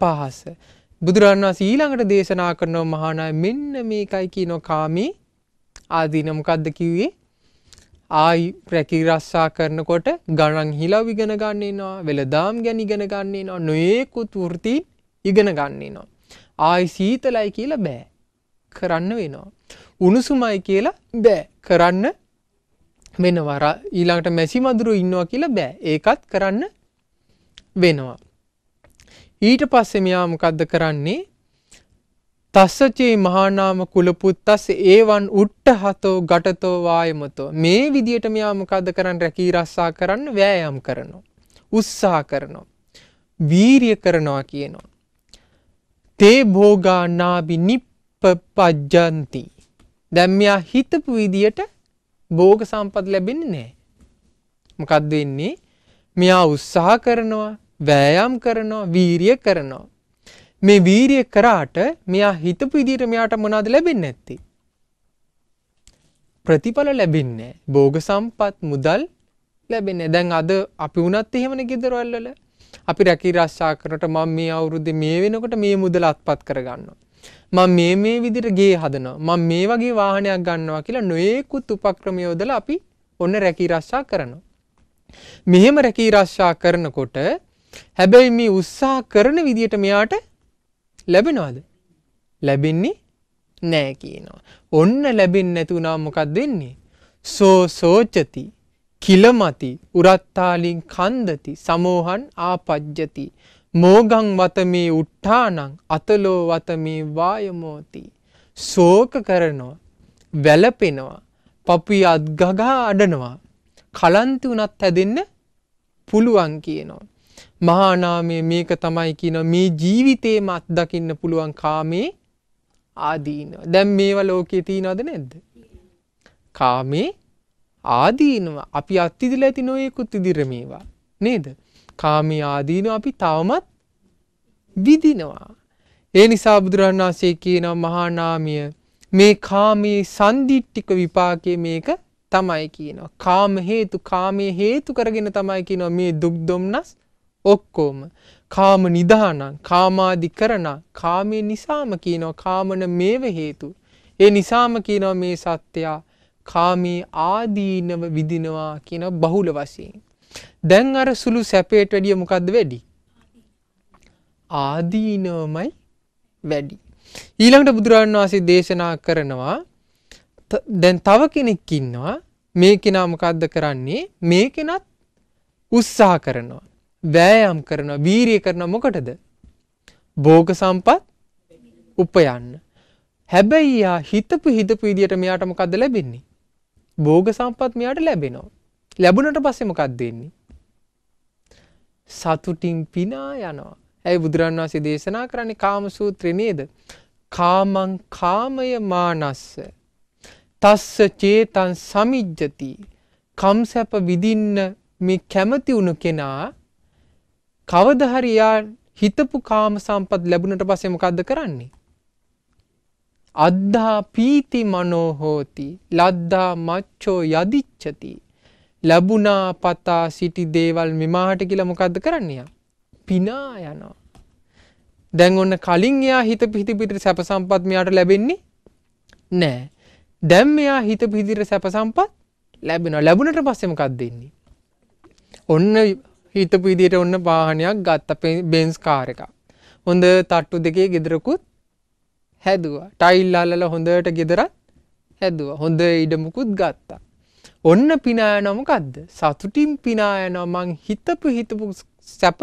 පහස. බුදුරණන් වහන්සේ ඊළඟට දේශනා කරන මහානාය මෙන්න මේකයි කියන කාමී ආදීන. මොකද්ද කිව්වේ? ආයි රැකී රස්සා කරනකොට ගණන් හිලව ඉගෙන ගන්න එනවා, වෙලදාම් ගැන ඉගෙන ගන්න එනවා, නොයෙකුත් වෘත්ති ඉගෙන ගන්න එනවා. ආයි සීතලයි කියලා බෑ කරන්න වෙනවා. උණුසුමයි කියලා බෑ කරන්න වෙනවා. ඊළඟට මැසි මදුරු ඉන්නවා කියලා බෑ, ඒකත් කරන්න වෙනවා. ඊට පස්සේ මෙයා මොකද්ද කරන්නේ? තස්සචේ මහානාම කුලපුත්තස් ඒවන් උට්ඨහතෝ ඝටතෝ වායමතෝ. මේ විදියට මෙයා මොකද්ද කරන්න? රැකී රස්සා කරන්න වෑයම් කරනවා, උත්සාහ කරනවා, වීරිය කරනවා කියනවා. තේ භෝගා නාබි නිප්පපජ්ජಂತಿ. දැන් මෙයා හිතපු විදියට භෝග සම්පත් ලැබෙන්නේ නැහැ. මොකද්ද වෙන්නේ? මෙයා උත්සාහ කරනවා, වෑයම් කරනවා, වීරිය කරනවා. මේ වීරිය කරාට මෙයා හිතපු විදියට මෙයාට මොනවද ලැබෙන්නේ නැත්තේ? ප්‍රතිඵල ලැබෙන්නේ නැහැ. භෝග සම්පත්, මුදල් ලැබෙන්නේ නැහැ. දැන් අද අපි වුණත් එහෙමනේ ගෙදරවල වල. අපි රැකී රස්සා කරනකොට මම මේ අවුරුද්දේ මේ වෙනකොට මේ මුදල අත්පත් කරගන්නවා. මම මේ විදිහට ගේ හදනවා, මම මේ වගේ වාහනයක් ගන්නවා කියලා නොයෙකුත් උපක්‍රම යොදලා අපි ඔන්න රැකී රස්සා කරනවා. මෙහෙම රැකී රස්සා කරනකොට හැබැයි මේ උත්සාහ කරන විදිහට මෙයාට ලැබෙනවද? ලැබෙන්නේ නැහැ කියනවා. ඔන්න ලැබෙන්නේ නැතුණා මොකක්ද වෙන්නේ? සෝ සෝචති කිලමති උරත්තාලින් කන්දති සමෝහං ආපජ්ජති මෝගං වතමේ උට්ඨානං අතලෝ වතමේ වායමෝති. ශෝක කරනවා, වැළපෙනවා, පපුව අත් ගගා අඩනවා, කලන්ති උනත් හැදෙන්න පුළුවන් කියනවා. මහානාමයේ මේක තමයි කියනවා මේ ජීවිතේම අත්දකින්න පුළුවන් කාමේ ආදීනවා. දැන් මේවා ලෝකේ තියනවද නැද්ද? කාමේ ආදීනව අපි අත්විඳලා ඇති නොයෙකුත් විදිහට මේවා නේද? කාමී ආදීනව අපි තවමත් විඳිනවා. ඒ නිසා බුදුරණන් වහන්සේ කියනවා මහානාමිය මේ කාමී සන්දිට්ඨික විපාකයේ මේක තමයි කියනවා. කාම හේතු, කාමයේ හේතු කරගෙන තමයි කියනවා මේ දුක් දුම්නස් ඔක්කොම. කාම නිදානං කාමාදිකරණ කාමේ නිසාම කියනවා කාමන මේව හේතු. ඒ නිසාම කියනවා මේ සත්‍යය කාමී ආදීනව විඳිනවා කියන බහුල වශයෙන්. දැන් අර සුළු සැපේට වැඩිය මොකද්ද වැඩි? ආදීනවමයි වැඩි. ඊළඟට බුදුරජාණන් වහන්සේ දේශනා කරනවා දැන් තව කෙනෙක් ඉන්නවා. මේ කෙනා මොකද්ද කරන්නේ? මේ කෙනත් උත්සාහ කරනවා, වෑයම් කරනවා, වීරිය කරනවා. මොකටද? භෝග සම්පත් උපයන්න. හැබැයි යා හිතපු විදියට මෙයාට මොකද්ද ලැබෙන්නේ? භෝග සම්පත් මෙයාට ලැබෙනවා. ලැබුණට පස්සේ මොකක්ද වෙන්නේ? සතුටින් පිනා යනවා. ඇයි බුදුරන් වහන්සේ දේශනා කරන්නේ කාම සූත්‍රේ නේද? කාමං කාමය මානස්ස තස්ස චේතං සමිජ්ජති. කම් සැප විඳින්න මේ කැමති වුණ කෙනා කවදා හරි යා හිතපු කාම සම්පත් ලැබුණට පස්සේ මොකද්ද කරන්නේ? අද්ධා පීති මනෝ හෝති ලද්දා මච්ඡෝ යදිච්ඡති. ලැබුණා පතා සිටි දේවල් මෙමාහට කියලා මොකද්ද කරන්නේ? පිනා යනවා. දැන් ඔන්න කලින් එයා හිතපු හිතපිට සැප සම්පත් මෙයාට ලැබෙන්නේ නැහැ. දැන් මෙයා හිතපු හිතපිට සැප සම්පත් ලැබෙනවා. ලැබුණට පස්සේ මොකක්ද වෙන්නේ? ඔන්න හිතපු විදියට ඔන්න වාහනයක් ගත්ත, බෙන්ස් කාර් එකක්. හොඳ තට්ටු දෙකේ ගෙදරකුත් හැදුවා. ටයිල් අල්ලලා හොඳට ගෙදරත් හැදුවා. හොඳ ඉඩමකුත් ගත්තා. ඔන්න පිනා යනවා. මොකද්ද? සතුටින් පිනා යනවා. මං හිතපු සැප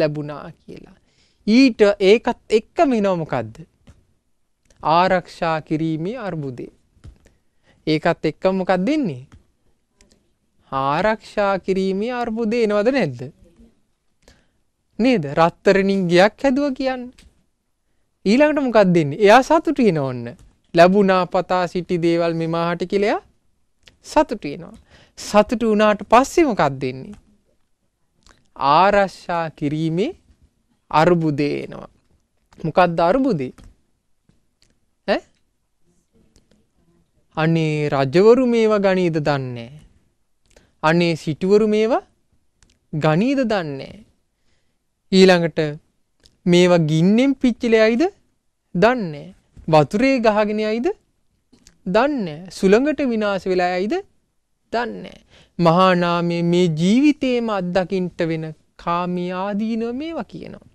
ලැබුණා කියලා. ඊට ඒකත් එක්කම එනවා මොකද්ද? ආරක්ෂා කිරීමේ අර්බුදේ. ඒකත් එක්කම මොකක්ද වෙන්නේ? ආරක්ෂා කිරීමේ අර්බුදේ එනවද නැද්ද? නේද? රත්තරණින් ගයක් හැදුවා කියන්න. ඊළඟට මොකක්ද දෙන්නේ? එයා සතුටු වෙනවා. ඔන්න ලැබුණා පතා සිටි දේවල් මෙමාහට කියලා එයා සතුටු වෙනවා. සතුටු වුණාට පස්සේ මොකක්ද දෙන්නේ? ආරක්ෂා කිරීමේ අර්බුදේ එනවා. මොකක්ද අර්බුදේ? ඈ? අනේ රජවරු මේවා ගණීද දන්නේ. අනේ සිටුවරු මේවා ගණීද දන්නේ. ඊළඟට මේවා ගින්නෙන් පිච්චිලයිද දන්නේ. වතුරේ ගහගෙන යයිද දන්නේ. සුළඟට විනාශ වෙලා යයිද දන්නේ. මහා නාමයේ මේ ජීවිතේම අත්දකින්ට වෙන කාමී ආදීනව මේවා කියනවා.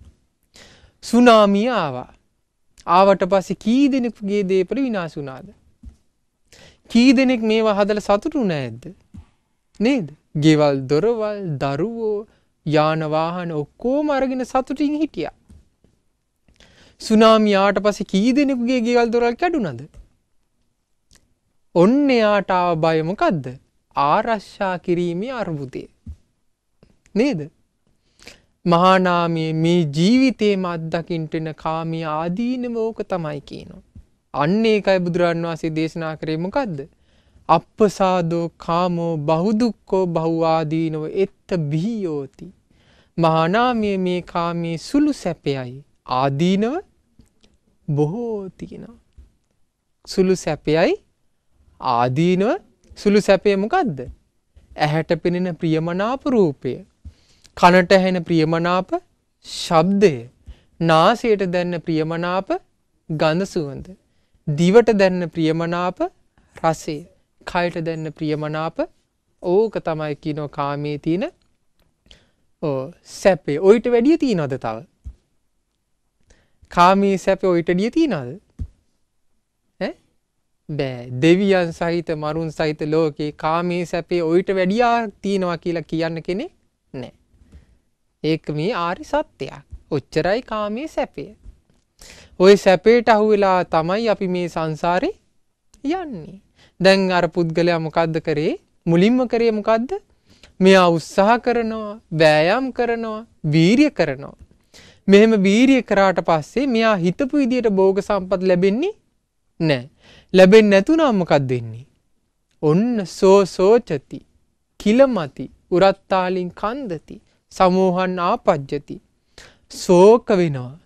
සුනාමිය ආවා. ආවට පස්සේ කී දෙනෙකුගේ දේපල විනාශ වුණාද? කී දෙනෙක් මේවා හදලා සතුටු නැද්ද? නේද? ගෙවල් දොරවල් දරුවෝ යාන වාහන ඔක්කොම අරගෙන සතුටින් හිටියා. සුනාමිය ආවට පස්සේ කී දෙනෙකුගේ ගෙවල් දොරවල් කැඩුනද? ඔන්න යාට ආව බය මොකද්ද? ආරක්ෂා කිරීමේ අර්බුදය. නේද? මහා නාමයේ මේ ජීවිතේම අත්දකින්න කාමී ආදීනම ඕක තමයි කියනවා. අන්න ඒකයි බුදුරන් වහන්සේ දේශනා කරේ. මොකද්ද? අප්පසාදෝ කාමෝ බහුදුක්ඛෝ බහුආදීනෝ එත්ත බිහියෝති. මහා නාමයේ මේ කාමයේ සුළු සැපයයි ආදීනව බොහෝ තියෙනවා. සුළු සැපයයි ආදීනව. සුළු සැපේ මොකද්ද? ඇහැට පෙනෙන ප්‍රියමනාප රූපය, කනට ඇහෙන ප්‍රියමනාප ශබ්දය, නාසයට දැනෙන ප්‍රියමනාප ගඳ සුවඳ, දිවට දැනෙන ප්‍රියමනාප රසය, කයට දැනෙන ප්‍රියමනාප ඕක තමයි කියනවා කාමයේ තියෙන සැපේ. ඔයිට වැඩිය තියනවද තව? කාමයේ සැපේ ඔයිට වැඩිය තියනවද? ඈ බෑ. දෙවියන් සහිත මරුන් සහිත ලෝකේ කාමයේ සැපේ ඔයිට වැඩිය තියනවා කියලා කියන්න කෙනෙක් නැහැ. ඒක මේ ආරි සත්‍යයක්. ඔච්චරයි කාමයේ සැපේ. ওই සැපේට අහුවෙලා තමයි අපි මේ සංසාරේ යන්නේ. දැන් අර පුද්ගලයා මොකද්ද කරේ? මුලින්ම කරේ මොකද්ද? මෙයා උත්සාහ කරනවා, වෑයම් කරනවා, වීරිය කරනවා. මෙහෙම වීරිය කරාට පස්සේ මෙයා හිතපු විදියට භෝග සම්පත් ලැබෙන්නේ නැහැ. ලැබෙන්නේ නැතුණාම මොකද්ද වෙන්නේ? ඔන්න සෝසෝචති, කිලමති, උරත්තාලින් කන්දති, සමෝහන් ආපජ්ජති. සෝක වෙනවා,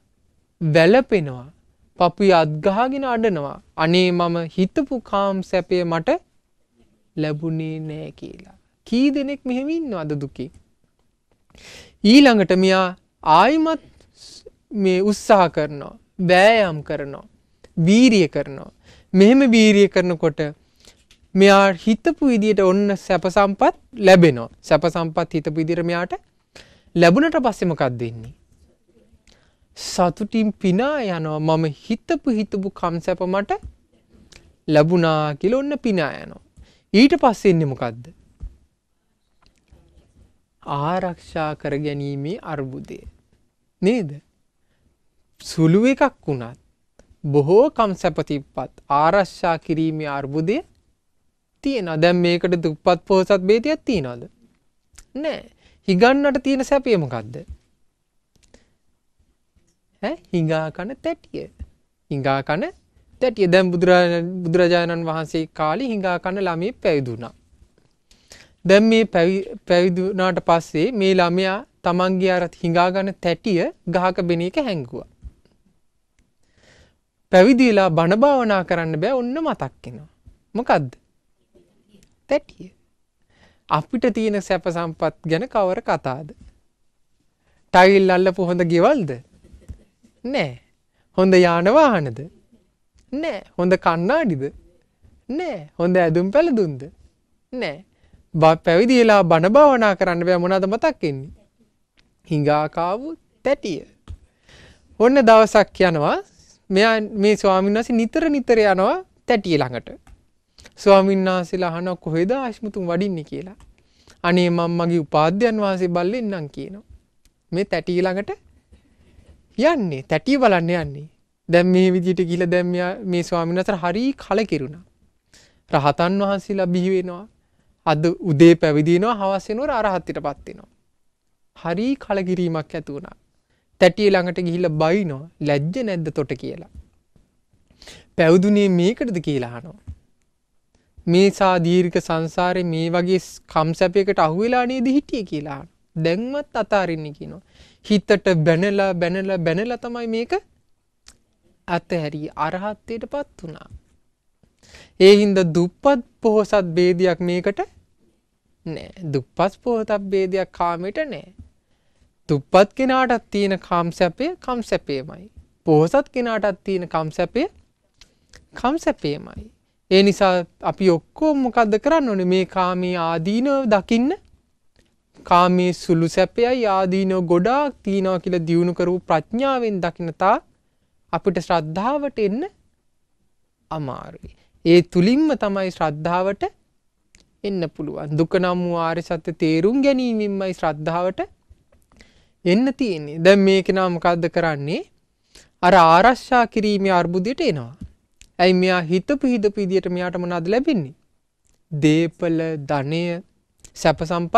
වැළපෙනවා, පපුය අත්ගහගෙන අඩනවා. අනේ මම හිතපු කාම සැපය මට ලැබුණේ නෑ කියලා. කී දෙනෙක් මෙහෙම ඉන්නවද දුකේ? ඊළඟට මෙයා ආයිමත් මේ උත්සාහ කරනවා, වෑයම් කරනවා, වීරිය කරනවා. මෙහෙම වීරිය කරනකොට මෙයා හිතපු විදියට ඔන්න සැප සම්පත් ලැබෙනවා. සැප සම්පත් හිතපු විදියට මෙයාට ලැබුණට පස්සේ මොකක්ද වෙන්නේ? සතුටින් පිනා යනවා. මම හිතපු කම්සැප මට ලැබුණා කියලා ඔන්න පිනා යනවා. ඊට පස්සේ ඉන්නේ මොකද්ද? ආරක්ෂා කර ගැනීමේ අර්බුදය. නේද? සුළු එකක් වුණත් බොහෝ කම් සැපතිප්පත් ආරක්ෂා කිරීමේ අර්බුදය තියෙනවා. දැන් මේකට දුප්පත් පොහොසත් බේතියක් තියනවද? නෑ. හිඟන්නට තියෙන සැපේ මොකද්ද? ඈ හිඟා කන තැටිය. හිඟා කන තැටිය. දැන් බුදුරජාණන් වහන්සේ කාලේ හිඟා කන ළමයෙක් පැවිදුණා. දැන් මේ පැවිදුණාට පස්සේ මේ ළමයා තමන්ගේ අර හිඟා ගන්න තැටිය ගහක බෙන එක හැංගුවා. පැවිදිලා බණ භාවනා කරන්න බෑ. ඔන්න මතක් වෙනවා. මොකද්ද? තැටිය. අපිට තියෙන සැප සම්පත් ගැන කවර කතාවද? ටයිල් අල්ලපු හොඳ ගෙවල්ද? නෑ. හොඳ යාන වාහනද? නෑ. හොඳ කණ්ණාඩිද? නෑ. හොඳ ඇඳුම් පැළඳුම්ද? නෑ. පැවිදිලා බණ භාවනා කරන්න බෑ. මොනවාද මතක් වෙන්නේ? හිඟා කාපු තැටිය. ඔන්න දවසක් යනවා මෙයා මේ ස්වාමීන් වහන්සේ නිතර යනවා තැටිය ළඟට. ස්වාමීන් වහන්සේලා අහනවා කොහෙද ආශ්මුතුන් වඩින්නේ කියලා. අනේ මම මගේ උපාධ්‍යයන් වහන්සේ බල්ලෙන්නම් කියනවා. මේ තැටිය ළඟට යන්නේ තැටිය බලන්න යන්නේ. දැන් මේ විදිහට ගිහලා දැන් මෙයා මේ ස්වාමීන් වහන්සේට හරි කලකිරුණා. රහතන් වහන්සේලා බිහි වෙනවා. අද උදේ පැවිදි වෙනවා හවස වෙනවා අරහත්ත්වයටපත් වෙනවා. හරි කලකිරීමක් ඇති වුණා. තැටිය ළඟට ගිහිල්ලා බයිනෝ ලැජ්ජ නැද්ද තොට කියලා. පැවිදුනේ මේකටද කියලා අහනවා. මේ සා දීර්ඝ සංසාරේ මේ වගේ කම්සැපයකට අහු වෙලා නේද හිටියේ කියලා අහනවා. දැන්වත් අතාරින්නේ කියනවා. හිතට බැනලා තමයි මේක අතහැරි අරහත්ත්වයටපත් වුණා. ඒ හින්දා දුප්පත් පොහොසත් ભેදයක් මේකට නෑ. දුප්පත් පොහොසත් ભેදයක් කාමයට නෑ. දුප්පත් කෙනාටත් තියෙන කම්සැපේමයි. පොහොසත් කෙනාටත් තියෙන කම්සැපේමයි. ඒ නිසා අපි ඔක්කොම මොකද්ද කරන්න ඕනේ? මේ කාමයේ ආදීනව දකින්න. කාමයේ සුළු සැපයයි ආදීනව ගොඩාක් තියනවා කියලා දිනු කරපු ප්‍රඥාවෙන් දකින්න තා අපිට ශ්‍රද්ධාවට එන්න අමාරුයි. ඒ තුලින්ම තමයි ශ්‍රද්ධාවට එන්න පුළුවන්. දුක නම් වූ ආර්ය සත්‍ය තේරුම් ගැනීමෙන්මයි ශ්‍රද්ධාවට එන්න තියෙන්නේ. දැන් මේක නා මොකද්ද කරන්නේ? අර ආරක්ෂා කිරීමේ අර්බුදයට එනවා. ඇයි මෙයා හිතපු විදියට මෙයාට මොනවද ලැබෙන්නේ? දීපල, ධනය, සැප සම්පත්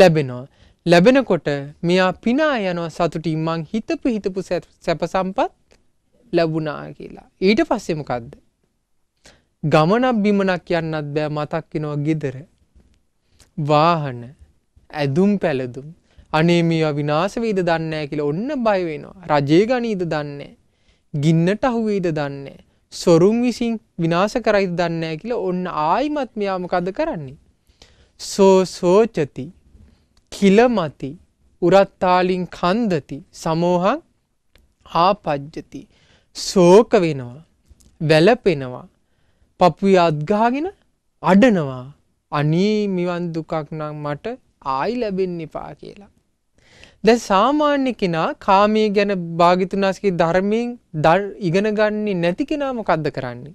ලැබෙනවා. ලැබෙනකොට මෙයා පිනා යනවා සතුටින් මං හිතපු සැප සම්පත් ලැබුණා කියලා. ඊට පස්සේ මොකද්ද? ගමනක් බිමනක් යන්නත් බෑ. මතක් වෙනවා ගෙදර. වාහන, ඇඳුම් පැළඳුම් අනේ මේවා විනාශ වේද දන්නේ නැහැ කියලා ඔන්න බය වෙනවා. රජේ ගනීද දන්නේ නැහැ. ගින්නට අහු වේද දන්නේ නැහැ. සොරුන් විසින් විනාශ කරයිද දන්නේ නැහැ කියලා ඔන්න ආයිමත් මෙයා මොකද කරන්නේ? සෝචති කිලමති උරත්තාලින් කන්දති සමෝහං ආපජ්ජති. ශෝක වෙනවා, වැළපෙනවා, පපුවේ අත් ගහගෙන අඬනවා. අනේ මෙවන් දුකක් නම් මට ආයි ලැබෙන්න එපා කියලා. දැන් සාමාන්‍ය කෙනා කාමයේ ගැන භාග්‍යතුනාස්ගේ ධර්මයෙන් ඉගෙන ගන්නේ නැති කෙනා මොකද්ද කරන්නේ?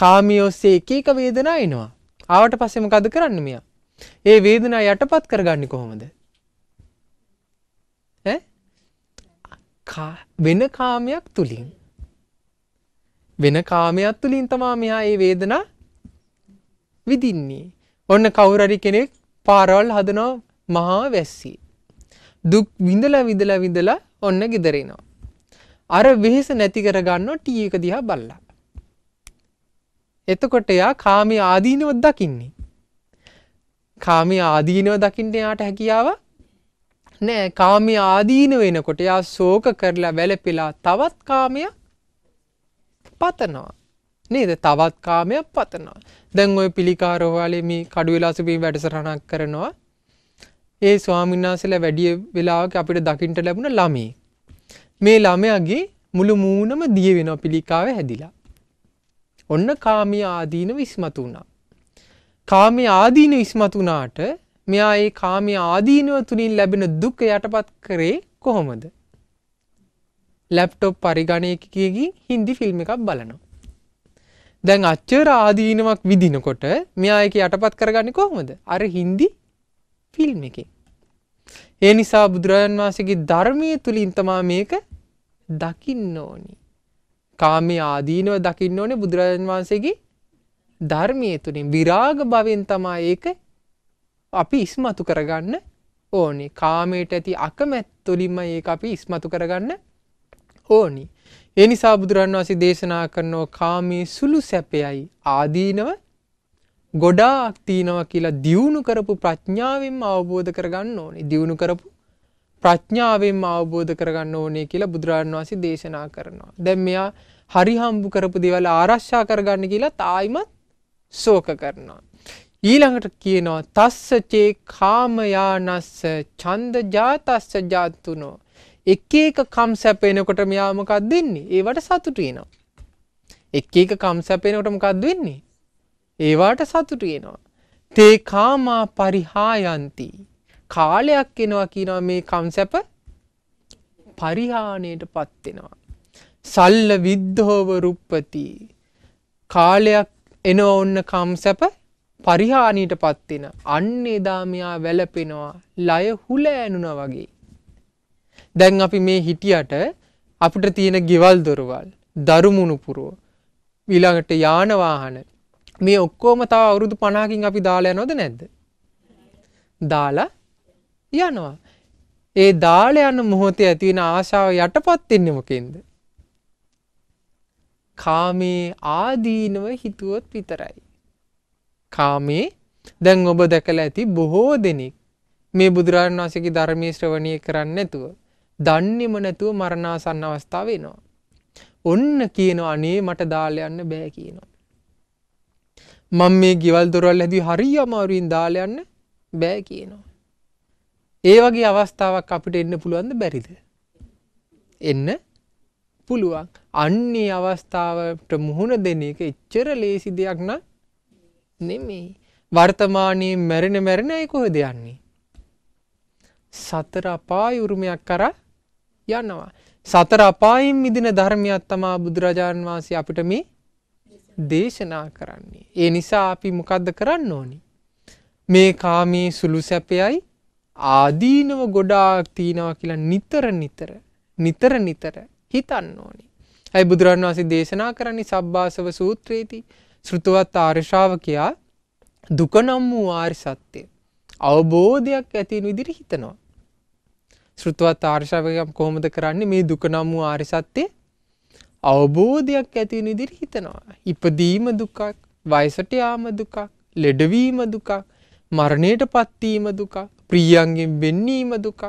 කාමයේ ඔස්සේ එක එක වේදනා එනවා. ආවට පස්සේ මොකද්ද කරන්නේ මෙයා? ඒ වේදනා යටපත් කරගන්නේ කොහොමද? වෙන කාමයක් තුලින්. වෙන කාමයක් තුලින් තමයි මෙයා මේ වේදනා විඳින්නේ. ඔන්න කවුරු හරි කෙනෙක් පාරවල් හදනවා මහා වැස්සී. දුක් විඳලා ඔන්න ගෙදර එනවා. අර වෙහෙස නැති කරගන්නෝ ටී එක දිහා බලලා. එතකොට යා කාමයේ ආදීනව දකින්නේ. කාමයේ ආදීනව දකින්න යාට හැකියාව නෑ. කාමයේ ආදීන වෙනකොට යා ශෝක කරලා වැළපිලා තවත් කාමයක් පතනවා. නේද? තවත් කාමයක් පතනවා. දැන් ওই පිළිකාරෝ වලේ මේ කඩු වෙලාසුපින් වැඩසටහනක් කරනවා. ඒ ස්වාමීන් වහන්සේලා වැඩි වෙලාවක අපිට දකින්න ලැබුණ ළමයි. මේ ළමයාගේ මුළු මූණම දිය වෙනවා පිළිකාවේ හැදිලා. ඔන්න කාමී ආදීන විස්මතු වුණා. කාමී ආදීන විස්මතු වුණාට මෙයා ඒ කාමී ආදීනව තුලින් ලැබෙන දුක යටපත් කරේ කොහොමද? ලැප්ටොප් පරිගණකයකින් හින්දි ෆිල්ම් එකක් බලනවා. දැන් අච්චර ආදීනමක් විඳිනකොට මෙයා ඒක යටපත් කරගන්නේ කොහොමද? අර හින්දි ෆිල්ම් එකේ. ඒ නිසා බුදුරජාන් වහන්සේගේ ධර්මයේ තුලින් තමයි මේක දකින්න ඕනි. කාමයේ ආදීනව දකින්න ඕනේ බුදුරජාණන් වහන්සේගේ ධර්මයේ තුලින් විරාග භවෙන් තමයි ඒක අපි ඉස්මතු කරගන්න ඕනි. කාමයට ඇති අකමැත් තුලින්ම ඒක අපි ඉස්මතු කරගන්න ඕනි. ඒ නිසා බුදුරජාණන් වහන්සේ දේශනා කරනෝ කාමයේ සුළු සැපයයි ආදීනව ගොඩාක් තිනවා කියලා දියුණු කරපු ප්‍රඥාවෙන්ම අවබෝධ කරගන්න ඕනේ. දියුණු කරපු ප්‍රඥාවෙන්ම අවබෝධ කරගන්න ඕනේ කියලා බුදුරජාණන් වහන්සේ දේශනා කරනවා. දැන් මෙයා හරි හම්බු කරපු දේවල් ආරක්ෂා කරගන්න කියලා තායිමත් ශෝක කරනවා. ඊළඟට කියනවා තස්ස චේ කාමයානස්ස ඡන්ද ජාතස්ස ජාතුනෝ. එක එක කම් සැපේනකොට මෙයා මොකක්ද වෙන්නේ? ඒවට සතුටු වෙනවා. එක එක කම් සැපේනකොට මොකක්ද වෙන්නේ? ඒවට සතුටු වෙනවා. තේ කාමා පරිහායන්ති. කාලයක් එනවා කියනවා මේ කම්සප්ප පරිහාණයටපත් වෙනවා. සල්ල විද්ධෝව රුප්පති. කාලයක් එනවා ඔන්න කම්සප්ප පරිහාණයටපත් වෙන. අන්නේ දාමියා වැළපෙනවා ලය හුල ඇනුණා වගේ. දැන් අපි මේ හිටියට අපිට තියෙන ගෙවල් දොරවල්, දරුමුණු පුරෝ, ඊළඟට යාන වාහන මේ ඔක්කොම තව අවුරුදු 50කින් අපි දාලා යනවද නැද්ද? දාලා යනවා. ඒ දාලා යන මොහොතේ ඇති වෙන ආශාව යටපත් වෙන්නේ මොකෙන්ද? කාමේ ආදීනව හිතුවොත් විතරයි. කාමේ දැන් ඔබ දැකලා ඇති බොහෝ දෙනෙක් මේ බුදුරජාණන් වහන්සේගේ ධර්මයේ ශ්‍රවණය කරන්නේ නැතුව, දන්නේම නැතුව මරණාසන්න අවස්ථාව එනවා. ඔන්න කියනවා අනේ මට දාලා යන්න බෑ කියනවා. මම මේ ගෙවල් දොරවල් හැදුවේ හරි අමාරුවෙන් දාලා යන්න බෑ කියනවා. ඒ වගේ අවස්ථාවක් අපිට එන්න පුළුවන්ද බැරිද? එන්න පුළුවන්. අන්නේ අවස්ථාවට මුහුණ දෙන එක එච්චර ලේසි දෙයක් නෙමෙයි. වර්තමානයේ මැරෙන මැරෙන අය කොහෙද යන්නේ? සතර අපාය උරුමයක් කරා යනවා. සතර අපායෙන් මිදින ධර්මයක් තමයි බුදුරජාන් වහන්සේ අපිට මේ දේශනා කරන්නේ. ඒ නිසා අපි මොකද්ද කරන්න ඕනි? මේ කාමයේ සුළු සැපයයි ආදීනව ගොඩාක් තිනවා කියලා නිතර නිතර හිතන්න ඕනි. අය බුදුරන් වහන්සේ දේශනා කරන්නේ සබ්බාසව සූත්‍රයේදී ශ්‍රුතවත් ආර්ය ශ්‍රාවකයා දුක නම් වූ ආර්ය සත්‍ය අවබෝධයක් ඇති වෙන විදිහට හිතනවා. ශ්‍රුතවත් ආර්ය ශ්‍රාවකයා කොහොමද කරන්නේ? මේ දුක නම් වූ ආර්ය සත්‍ය අවබෝධයක් ඇති වෙන විදිහට හිතනවා. ඉපදීම දුකක්, වයසට යාම දුකක්, ලෙඩවීම දුකක්, මරණයටපත් වීම දුකක්, ප්‍රියයන්ගෙන් වෙන්වීම දුකක්,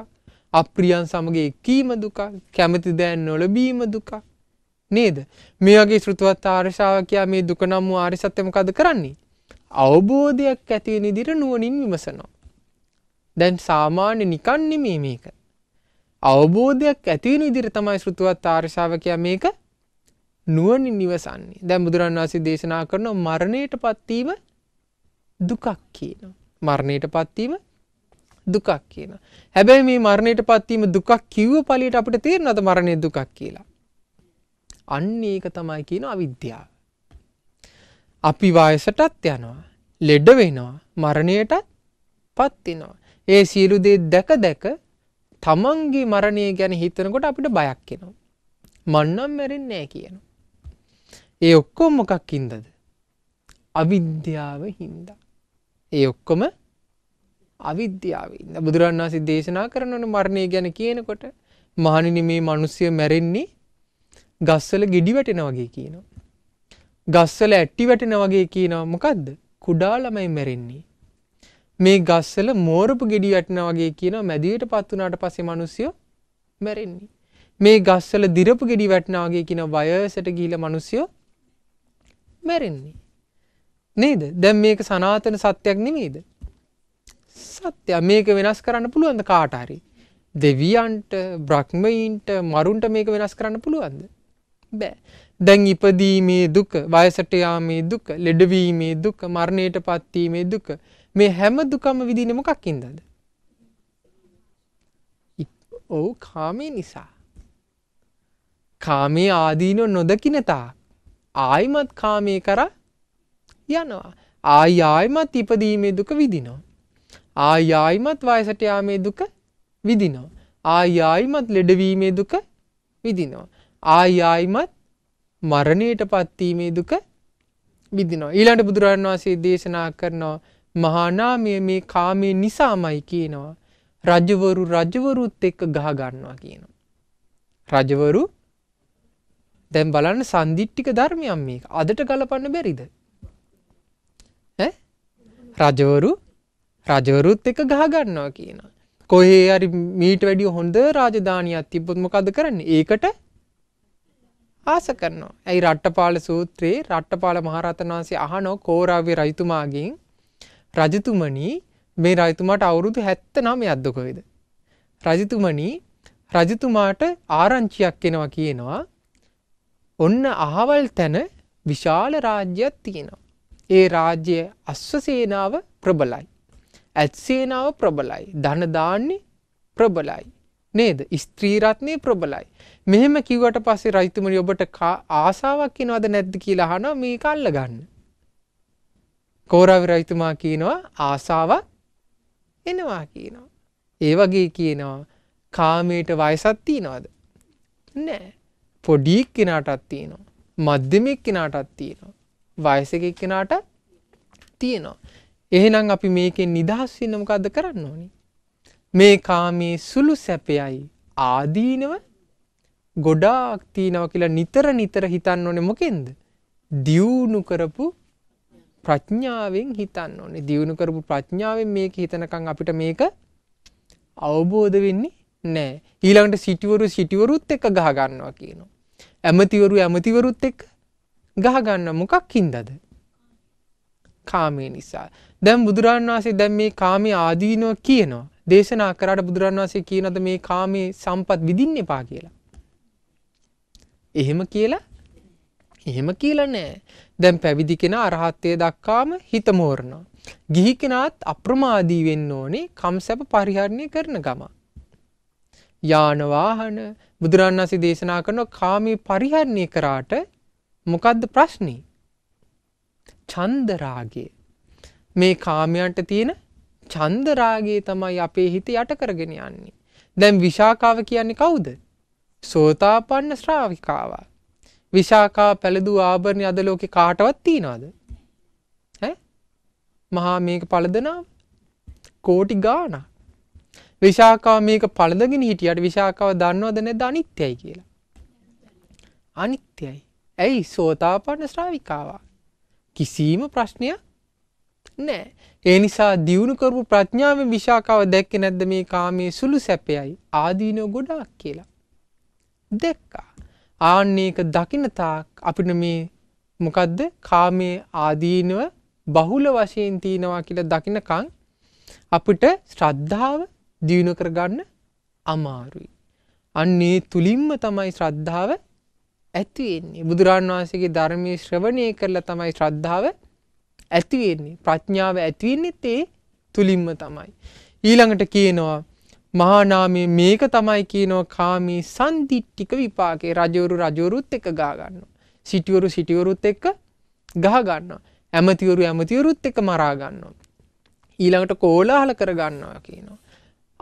අප්‍රියයන් සමග එකීම දුකක්, කැමති දෑ නොලැබීම දුකක් නේද? මේ වගේ ශ්‍රුතවත් ආර්ය ශ්‍රාවකයා මේ දුක නම් වූ ආර්ය සත්‍ය මොකද කරන්නේ? අවබෝධයක් ඇති වෙන විදිහට නුවණින් විමසනවා. දැන් සාමාන්‍ය නිකන් නෙමෙයි මේක. අවබෝධයක් ඇති වෙන විදිහට තමයි ශ්‍රුතවත් ආර්ය ශ්‍රාවකයා මේක නුවණින් නිවසන්නේ. දැන් බුදුරන් වහන්සේ දේශනා කරන මරණයටපත් වීම දුකක් කියනවා. මරණයටපත් වීම දුකක් කියනවා. හැබැයි මේ මරණයටපත් වීම දුකක් කිව්ව පළියට අපිට තේරෙනවද මරණය දුකක් කියලා? අන්න ඒක තමයි කියන අවිද්‍යාව. අපි වයසටත් යනවා, ලෙඩ වෙනවා, මරණයටපත් වෙනවා. ඒ සියලු දේ දැක දැක තමන්ගේ මරණය ගැන හිතනකොට අපිට බයක් එනවා. මන්නම් මැරෙන්නේ නැහැ කියනවා. ඒ ඔක්කොම මොකක්ින්දද? අවිද්‍යාව හින්දා. ඒ ඔක්කොම අවිද්‍යාවින්ද. බුදුරණන් වහන්සේ දේශනා කරනවනේ මරණය ගැන කියනකොට මහණෙනි මේ මිනිස්සු මැරෙන්නේ ගස්වල ගෙඩි වැටෙනා වගේ කියනවා. ගස්වල ඇටි වැටෙනා වගේ කියනවා. මොකද්ද? කුඩා ළමයි මැරෙන්නේ. මේ ගස්වල මෝරපු ගෙඩි වැටෙනා වගේ කියනවා. මැදියටපත් වුණාට පස්සේ මිනිස්සු මැරෙන්නේ. මේ ගස්වල දිරපු ගෙඩි වැටෙනා වගේ කියන වයසට ගිහිලා මිනිස්සු මැරෙන්නේ නේද? දැන් මේක සනාතන සත්‍යක් නෙමෙයිද? සත්‍ය. මේක වෙනස් කරන්න පුළුවන්ද කාට හරි? දෙවියන්ට, බ්‍රහ්මයින්ට, මරුන්ට මේක වෙනස් කරන්න පුළුවන්ද? බෑ. දැන් ඉපදීමේ දුක, වයසට යාමේ දුක, ලෙඩවීමේ දුක, මරණයටපත් වීමේ දුක, මේ හැම දුකම විඳින්නේ මොකක්ින්දද? ඔව් කාමේ නිසා. කාමයේ ආදීනව නොදකින තාක් ආයිමත් කාමයේ කරා යනවා. ආයිමත් ඉපදීමේ දුක විඳිනවා. ආයිමත් වයසට යාමේ දුක විඳිනවා. ආයිමත් ලෙඩවීමේ දුක විඳිනවා. ආයි ආයිමත් මරණයටපත් වීමේ දුක විඳිනවා. ඊළඟ බුදුරජාණන් වහන්සේ දේශනා කරනවා මහා නාමයේ මේ කාමයේ නිසාමයි කියනවා. රජවරු රජවරුත් එක්ක ගහ ගන්නවා කියනවා. රජවරු දැන් බලන්න සම්දිට්ඨික ධර්මයක් මේක. අදට ගලපන්න බැරිද? ඈ රජවරුත් එක්ක ගහ ගන්නවා කියනවා. කොහේ හරි මීට වැඩිය හොඳ රාජධානියක් තිබ්බොත් මොකද කරන්නේ? ඒකට ආස කරනවා. ඇයි රට්ටපාල සූත්‍රයේ රට්ටපාල මහරහතන් වහන්සේ අහනෝ කෝරාව්‍ය රජතුමාගෙන් රජතුමනි මේ රජතුමාට අවුරුදු 79ක් කොහෙද? රජතුමනි රජතුමාට ආරංචියක් එනවා කියනවා. ඔන්න අහවල් තැන විශාල රාජ්‍යයක් තියෙනවා. ඒ රාජ්‍යයේ අශ්වසේනාව ප්‍රබලයි. ඇත්සේනාව ප්‍රබලයි. ධන දාන්නේ ප්‍රබලයි. නේද? ස්ත්‍රී රත්නේ ප්‍රබලයි. මෙහෙම කිව්වට පස්සේ රජතුමනි ඔබට ආසාවක් එනවද නැද්ද කියලා අහනවා. මේක අල්ල ගන්න. කෝරාවි රජතුමා කියනවා ආසාවක් එනවා කියනවා. ඒ වගේ කියනවා කාමයට වයසක් තියනවද? නැහැ. පොඩි කෙනාටත් තියෙනවා. මධ්‍යම කෙනාටත් තියෙනවා. වයසක කෙනාට තියෙනවා. එහෙනම් අපි මේකෙන් නිදහස් වෙන්න මොකද්ද කරන්න ඕනි? මේ කාමයේ සුළු සැපයයි ආදීනව ගොඩාක් තියනවා කියලා නිතර හිතන්න ඕනේ මොකෙන්ද? දියුණු කරපු ප්‍රඥාවෙන් හිතන්න ඕනේ. දියුණු කරපු ප්‍රඥාවෙන් මේක හිතනකම් අපිට මේක අවබෝධ වෙන්නේ නැහැ. ඊළඟට සිටිවරුත් එක්ක ගහ ගන්නවා කියනවා. ඇමතිවරුත් එක්ක ගහ ගන්න මොකක්ින්දද? කාමයේ නිසා. දැන් බුදුරන් වහන්සේ දැන් මේ කාමයේ ආදීනෝ කියනවා. දේශනා කරාට බුදුරන් වහන්සේ කියනද මේ කාමයේ සම්පත් විඳින්න එපා කියලා? එහෙම කියලා නෑ. දැන් පැවිදි කෙනා අරහත්ත්වයට දක්වාම හිත මෝරනවා. ගිහි කෙනාත් අප්‍රමාදී වෙන්න ඕනේ කම්සප්ප පරිහරණය කරන ගම. යාන වාහන බුදුරන් වහන්සේ දේශනා කරන කාමයේ පරිහරණය කරාට මොකද්ද ප්‍රශ්නේ? ඡන්ද රාගය. මේ කාමයන්ට තියෙන ඡන්ද රාගය තමයි අපේ හිත යට කරගෙන යන්නේ. දැන් විශාකාව කියන්නේ කවුද? සෝතාපන්න ශ්‍රාවිකාව. විශාකාව පළදු ආභරණ අද ලෝකේ කාටවත් තියනවද? ඈ මහා මේක පළදනාව කෝටි ගාණක්. විශාකාව මේක පළදගෙන හිටියට විශාකාව දන්නවද නැද්ද අනිත්‍යයි කියලා? අනිත්‍යයි. ඇයි? සෝතාපන්න ශ්‍රාවිකාව. කිසිම ප්‍රශ්නයක් නැහැ. ඒ නිසා දියුණු කරපු ප්‍රඥාවෙන් විශාකාව දැක්කේ නැද්ද මේ කාමයේ සුළු සැපයයි ආදීනෝ ගොඩක් කියලා? දැක්කා. ආන්නේක දකින්නතාක් අපිට මේ මොකද්ද කාමයේ ආදීනව බහුල වශයෙන් තියනවා කියලා දකින්නකම් අපිට ශ්‍රද්ධාව දියුණු කරගන්න අමාරුයි. අන්නේ තුලින්ම තමයි ශ්‍රද්ධාව ඇති වෙන්නේ. බුදුරජාණන් වහන්සේගේ ධර්මයේ ශ්‍රවණය කරලා තමයි ශ්‍රද්ධාව ඇති වෙන්නේ. ප්‍රඥාව ඇති වෙන්නේත් ඒ තුලින්ම තමයි. ඊළඟට කියනවා මහා නාමයේ මේක තමයි කියනවා කාමී සම්දිට්ඨික විපාකේ. රජවරුත් එක්ක ගහ ගන්නවා. සිටිවරුත් එක්ක ගහ ගන්නවා. ඇමතිවරුත් එක්ක මරා ගන්නවා. ඊළඟට කෝලාහල කර ගන්නවා කියනවා.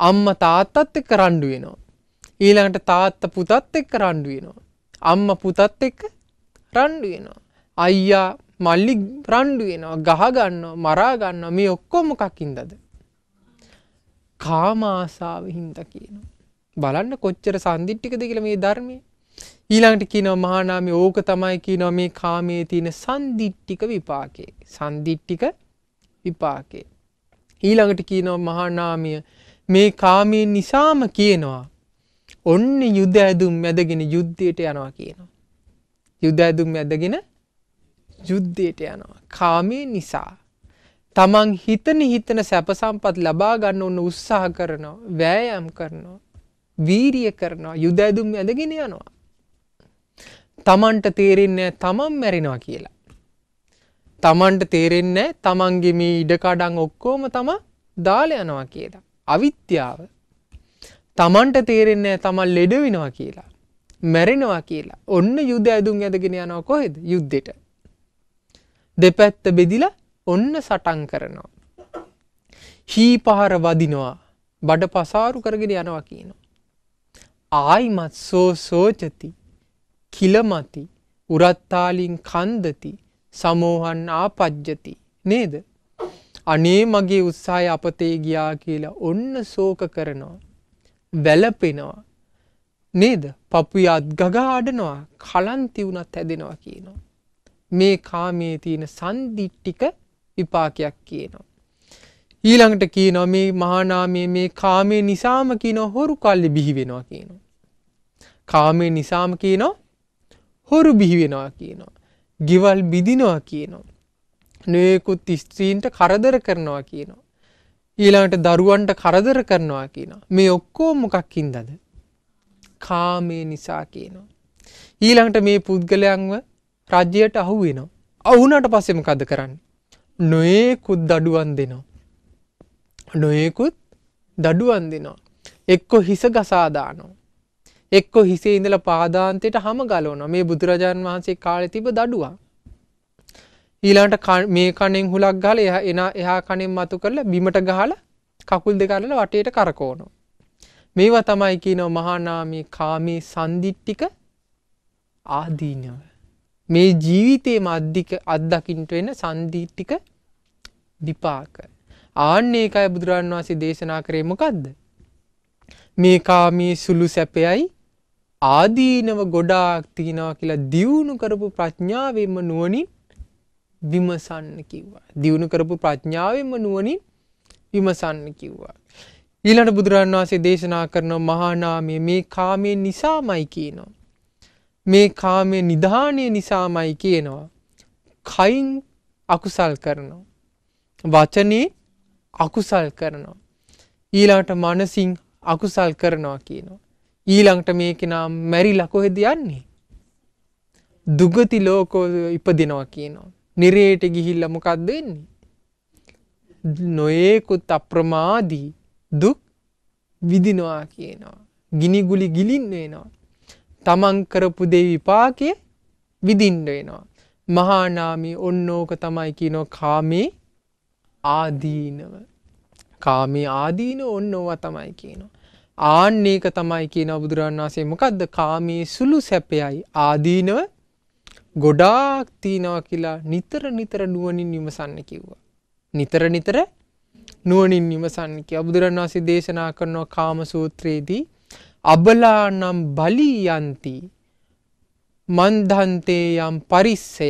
අම්මා තාත්තත් එක්ක රණ්ඩු වෙනවා. ඊළඟට තාත්තා පුතත් එක්ක රණ්ඩු වෙනවා. අම්මා පුතත් එක්ක රණ්ඩු වෙනවා. අයියා මල්ලි රණ්ඩු වෙනවා. ගහ ගන්නවා, මරා ගන්නවා. මේ ඔක්කොම මොකකින්දද? කාම ආසාවෙන්ද කියනවා. බලන්න කොච්චර සම්දිට්ඨිකද කියලා මේ ධර්මයේ. ඊළඟට කියනවා මහා නාමයේ ඕක තමයි කියනවා මේ කාමයේ තියෙන සම්දිට්ඨික විපාකේ. සම්දිට්ඨික විපාකේ. ඊළඟට කියනවා මහා නාමයේ මේ කාමයේ නිසාම කියනවා ඔන්න යුද ඇඳුම් ඇඳගෙන යුද්ධයට යනවා කියනවා. යුද ඇඳුම් ඇඳගෙන යුද්ධයට යනවා. කාමයේ නිසා තමන් හිතන සැප සම්පත් ලබා ගන්න උන උත්සාහ කරනවා, වෑයම් කරනවා, වීරිය කරනවා, යුද ඇඳුම් ඇඳගෙන යනවා. තමන්ට තේරෙන්නේ තමන් මැරෙනවා කියලා. තමන්ට තේරෙන්නේ තමන්ගේ මේ ඉඩකඩම් ඔක්කොම තමන් දාලා යනවා කියලා. අවිද්‍යාව. තමන්ට තේරෙන්නේ තමන් ලෙඩ වෙනවා කියලා, මැරෙනවා කියලා. ඔන්න යුද ඇඳුම් ඇඳගෙන යනවා කොහෙද? යුද්ධෙට. දෙපැත්ත බෙදිලා ඔන්න සටන් කරනවා. හීපහර වදිනවා, බඩපසාරු කරගෙන යනවා කියනවා. ආයි මත්සෝ සෝචති කිලමති උරත්තාලින් කන්දති සමෝහන් ආපජ්ජති නේද? අනේ මගේ උත්සාහය අපතේ ගියා කියලා ඔන්න ශෝක කරනවා, වැළපෙනවා නේද? පපුවත් ගගා අඩනවා, කලන්ති වුණත් හැදෙනවා කියනවා. මේ කාමයේ තියෙන සම්දිට්ඨික විපාකයක් කියනවා. ඊළඟට කියනවා මේ මහා නාමයේ මේ කාමයේ නිසාම කියනවා හොරු කල්ලි බිහි වෙනවා කියනවා. කාමයේ නිසාම කියනවා හොරු බිහි වෙනවා කියනවා. ගිවල් බිඳිනවා කියනවා. නොයෙකුත් ස්ත්‍රීන්ට කරදර කරනවා කියනවා. ඊළඟට දරුවන්ට කරදර කරනවා කියනවා. මේ ඔක්කොම මොකක්ින්දද? කාමයේ නිසා කියනවා. ඊළඟට මේ පුද්ගලයන්ව රාජ්‍යයට අහු වෙනවා. අහුණාට පස්සේ මොකද කරන්නේ? නොයෙකුත් දඩුවම් දෙනවා. නොයෙකුත් දඩුවම් දෙනවා. එක්කෝ හිස ගසා දානවා. එක්කෝ හිසේ ඉඳලා පාදාන්තයට හැම ගලවනවා. මේ බුදුරජාන් වහන්සේ කාලේ තිබ්බ දඩුවම්. ඊළඟට මේ කණෙන් හුලක් ගහලා එහා කණෙන් මතු කරලා බිමට ගහලා කකුල් දෙක අරලා වටේට කරකවනවා. මේවා තමයි කියනවා මහා නාමයේ කාමී සම්දිට්ඨික ආදීනව. මේ ජීවිතයේ මධ්‍යික අත්දකින්ට වෙන සම්දිට්ඨික විපාක. ආන්නේ ඒකයි බුදුරන් වහන්සේ දේශනා කරේ මොකද්ද? මේ කාමී සුළු සැපයයි ආදීනව ගොඩාක් තියනවා කියලා දියුණු කරපු ප්‍රඥාවෙන්ම නුවණින් විමසන්න කිව්වා. දියුණු කරපු ප්‍රඥාවෙන්ම නුවණින් විමසන්න කිව්වා. ඊළඟ බුදුරන් වහන්සේ දේශනා කරන මහා නාමයේ මේ කාමයේ නිසාමයි කියනවා. මේ කාමයේ නිධානයේ නිසාමයි කියනවා. කයින් අකුසල් කරනවා. වචනේ අකුසල් කරනවා. ඊළඟට මනසින් අකුසල් කරනවා කියනවා. ඊළඟට මේක නම් මැරිලා කොහෙද යන්නේ? දුගති ලෝකෝ ඉපදිනවා කියනවා. නිරේට ගිහිල්ලා මොකක්ද වෙන්නේ? නොයෙකුත් අප්‍රමාදී දුක් විඳිනවා කියනවා. ගිනි ගුලි ගිලින්න වෙනවා. තමන් කරපු දේ විපාකයේ විඳින්න වෙනවා. මහා නාමී ඔන්නෝක තමයි කියනවා කාමේ ආදීනව. කාමේ ආදීන ඔන්නෝව තමයි කියනවා. ආන්නේක තමයි කියනවා බුදුරන් වහන්සේ මොකද්ද? කාමේ සුළු සැපයයි ආදීනව ගොඩාක් තියනවා කියලා නිතර නුවණින් විමසන්න කිව්වා. නිතර නුවණින් විමසන්න කිය. බුදුරන් වහන්සේ දේශනා කරන කාම සූත්‍රයේදී අබලානම් බලීයන්ති මන්දන්තේ යම් පරිස්සය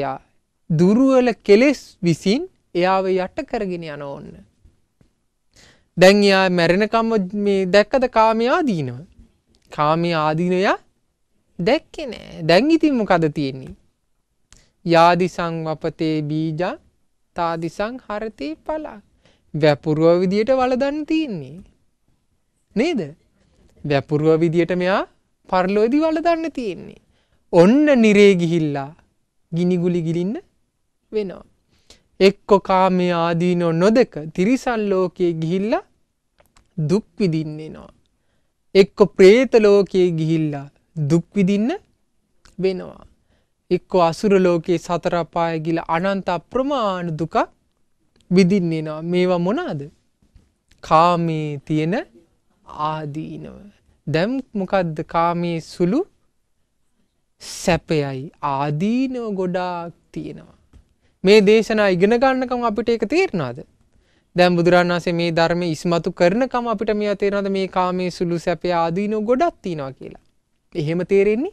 දුර්වල කෙලෙස් විසින් එයාව යට කරගෙන යන ඕන්න. දැන් එයා මැරෙනකම් මේ දැක්කද කාමයේ ආදීනව? කාමයේ ආදීනය දැක්කේ නෑ. දැන් ඉතින් මොකද තියෙන්නේ? යාදිසං වපතේ බීජා තාදිසං හරතේ පලා. වැපුරුව විදියට වලදන් තියෙන්නේ නේද? වැපුරුව විදියට මෙයා පරලෝකෙදි වලදන්න තියෙන්නේ. ඔන්න නිරේ ගිහිල්ලා ගිනිගුලි ගිලින්න වෙනවා. එක්ක කාමයේ ආදීන නොදක තිරිසන් ලෝකයේ ගිහිල්ලා දුක් විඳින්න වෙනවා. එක්ක പ്രേත ලෝකයේ ගිහිල්ලා දුක් විඳින්න වෙනවා. එක්ක අසුර ලෝකයේ සතර අපාය ගිහිල්ලා අනන්ත අප්‍රමාණ දුක විඳින්න වෙනවා. මේවා මොනවාද? කාමයේ තියෙන ආදීනව. දැන් මොකද්ද? කාමයේ සුළු සැපයයි ආදීනව ගොඩාක් තියෙනවා. මේ දේශනා ඉගෙන ගන්නකම අපිට ඒක තේරෙනවද? දැන් බුදුරණන් වහන්සේ මේ ධර්මයේ ඉස්මතු කරනකම අපිට මෙයා තේරෙනවද මේ කාමයේ සුළු සැපය ආදීනෝ ගොඩක් තියනවා කියලා? එහෙම තේරෙන්නේ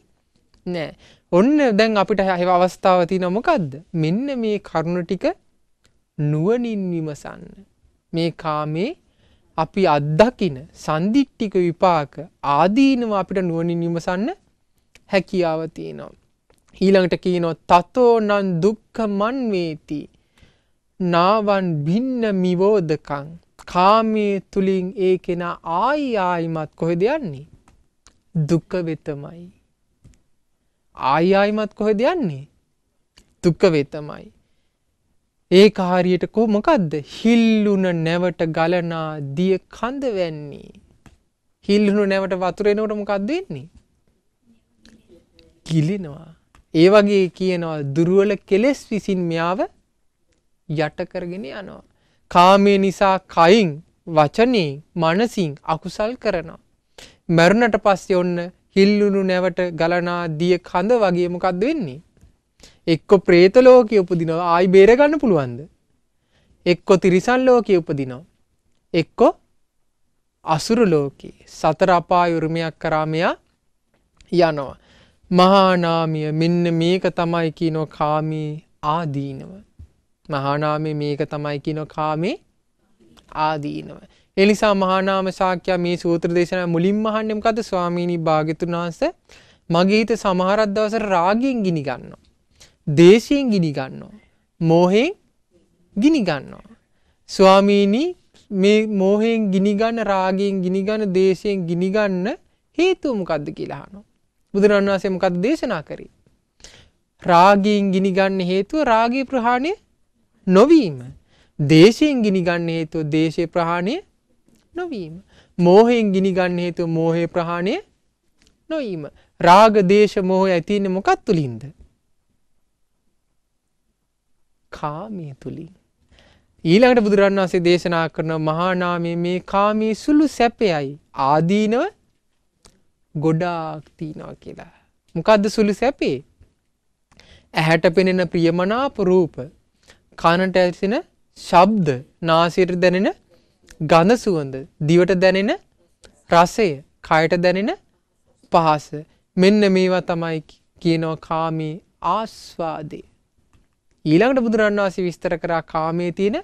නැහැ. ඔන්න දැන් අපිට හේව අවස්ථාව තියෙනවා මොකද්ද? මෙන්න මේ කරුණ ටික නුවණින් විමසන්න. මේ කාමේ අපි අත්දකින සම්දිට්ඨික විපාක ආදීනව අපිට නුවණින් විමසන්න හැකියාව තියෙනවා. ඊළඟට කියනවා තතෝ නං දුක්ඛ මන්වේති නාවන් භින්න මිවෝදකං. කාමයේ තුලින් ඒකේන ආයිමත් කොහෙද යන්නේ? දුක්ඛ වෙතමයි. ආයිමත් කොහෙද යන්නේ? දුක්ඛ වෙතමයි. ඒක හරියට මොකද්ද? හිල්ලුන නැවට ගලනා දිය කඳ වෙන්නේ. හිල්ලුන නැවට වතුර එනකොට මොකද්ද වෙන්නේ? ගිලිනවා. ඒ වගේ කියනවා දුර්වල කෙලෙස් විසින් මෙයාව යට කරගෙන යනවා. කාමයේ නිසා කයින් වචනේ මනසින් අකුසල් කරනවා. මරුණට පස්සේ ඔන්න හිල්ලුණු නැවට ගලනා දිය කඳ වගේ මොකක්ද වෙන්නේ? එක්ක പ്രേත ලෝකයේ උපදිනවා, ආයි බේර ගන්න පුළුවන්ද? එක්ක තිරිසන් ලෝකයේ උපදිනවා, එක්ක අසුර ලෝකයේ සතර අපාය උරුමයක් කරා මෙයා යනවා. මහානාමිය මෙන්න මේක තමයි කියනෝ කාමී ආදීනව. මහානාමය මේක තමයි කියනෝ කාමී ආදීනව. ඒ නිසා මහානාම ශාක්‍ය මේ සූත්‍ර දේශනාව මුලින්ම අහන්නේ මොකද්ද? ස්වාමීනි භාග්‍යතුන් වහන්සේ මගේ හිත සමහරක් දවසට රාගයෙන් ගිනි ගන්නවා, දේශයෙන් ගිනි ගන්නවා, මෝහයෙන් ගිනි ගන්නවා. ස්වාමීනි මේ මෝහයෙන් ගිනි ගන්න, රාගයෙන් ගිනි ගන්න, දේශයෙන් ගිනි ගන්න හේතුව මොකද්ද කියලා අහනවා. බුදුරණන් වහන්සේ මොකද්ද දේශනා කරේ? රාගයෙන් ගිනි ගන්න හේතුව රාගය ප්‍රහාණය නොවීම, දේශයෙන් ගිනි ගන්න හේතුව දේශේ ප්‍රහාණය නොවීම, මෝහයෙන් ගිනි ගන්න හේතුව මෝහේ ප්‍රහාණය නොවීම. රාග දේශ මෝහය ඇති වෙන්නේ මොකක් තුලින්ද? කාමයේ තුලින්. ඊළඟට බුදුරණන් වහන්සේ දේශනා කරන මහා නාමයේ මේ කාමයේ සුළු සැපයයි ආදීනව ගොඩාක් තියනවා කියලා. මොකද්ද සුළු සැපේ? ඇහැට පෙනෙන ප්‍රියමනාප රූප, කනට ඇසෙන ශබ්ද, නාසයට දැනෙන ගඳ සුවඳ, දිවට දැනෙන රසය, කයට දැනෙන පහස, මෙන්න මේවා තමයි කියනවා කාමී ආස්වාදේ. ඊළඟට බුදුරණන් වහන්සේ විස්තර කරා කාමයේ තියෙන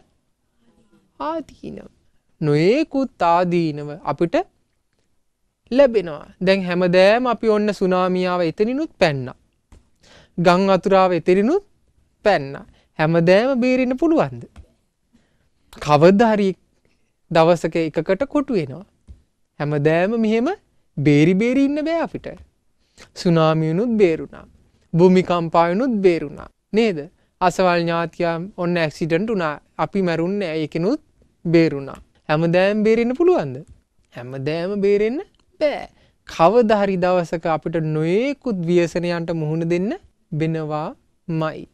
ආදීනව. නොයෙකුත් ආදීනව අපිට ලැබෙනවා. දැන් හැමදෑම අපි ඔන්න සුනාමියාව එතනිනුත් පැන්නා, ගං අතුරාව එතනිනුත් පැන්නා. හැමදෑම බේරෙන්න පුළුවන්ද? කවදා හරි දවසක එකකට කොටු වෙනවා. හැමදෑම මෙහෙම බේරි බේරි ඉන්න බෑ අපිට. සුනාමියුනුත් බේරුණා, භූමිකම්පායුනුත් බේරුණා නේද? අසවල් ඥාතියා ඔන්න ඇක්සිඩන්ට් වුණා, අපි මැරුන්නේ, ඒකිනුත් බේරුණා. හැමදෑම බේරෙන්න පුළුවන්ද? හැමදෑම බේරෙන්න බෑ. කවදා හරි දවසක අපිට නොයෙකුත් ව්‍යසනයන්ට මුහුණ දෙන්න වෙනවාමයි.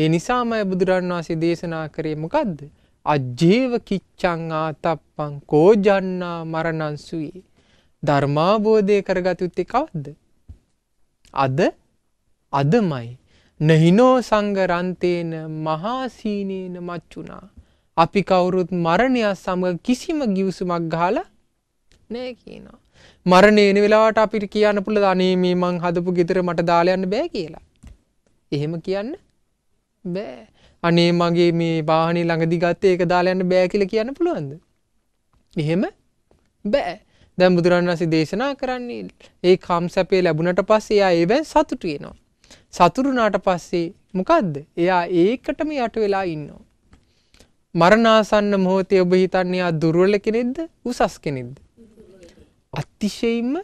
ඒ නිසාමයි බුදුරන් වහන්සේ දේශනා කරේ මොකද්ද? අජ්ජේව කිච්ඡං ආතප්පං කෝ ජන්නා මරණං සුයි. ධර්මාබෝධය කරගත යුත්තේ කවද්ද? අද, අදමයි. නහිනෝ සංගරන්තේන මහා සීනේන මච්චුනා. අපි කවුරුත් මරණය සමග කිසිම ගිවිසුමක් ගහලා නෑ කියනවා. මරණය එන වෙලාවට අපිට කියන්න පුළුවන් අනේ මේ මං හදපු ගෙදර මට දාලා යන්න බෑ කියලා. එහෙම කියන්න බෑ. අනේ මගේ මේ වාහනේ ළඟදී ගත්තේ ඒක දාලා යන්න බෑ කියලා කියන්න පුළුවන්ද? එහෙම බෑ. දැන් බුදුරණන් වහන්සේ දේශනා කරන්නේ ඒ කාම සැපේ ලැබුණට පස්සේ එයා ඒවෙන් සතුටු වෙනවා. සතුටු වුණාට පස්සේ මොකද්ද? එයා ඒකටම යට වෙලා ඉන්නවා. මරණාසන්න මොහොතේ ඔබ හිතන්නේ ආ දුර්වල කෙනෙක්ද, උසස් කෙනෙක්ද? අතිශයින්ම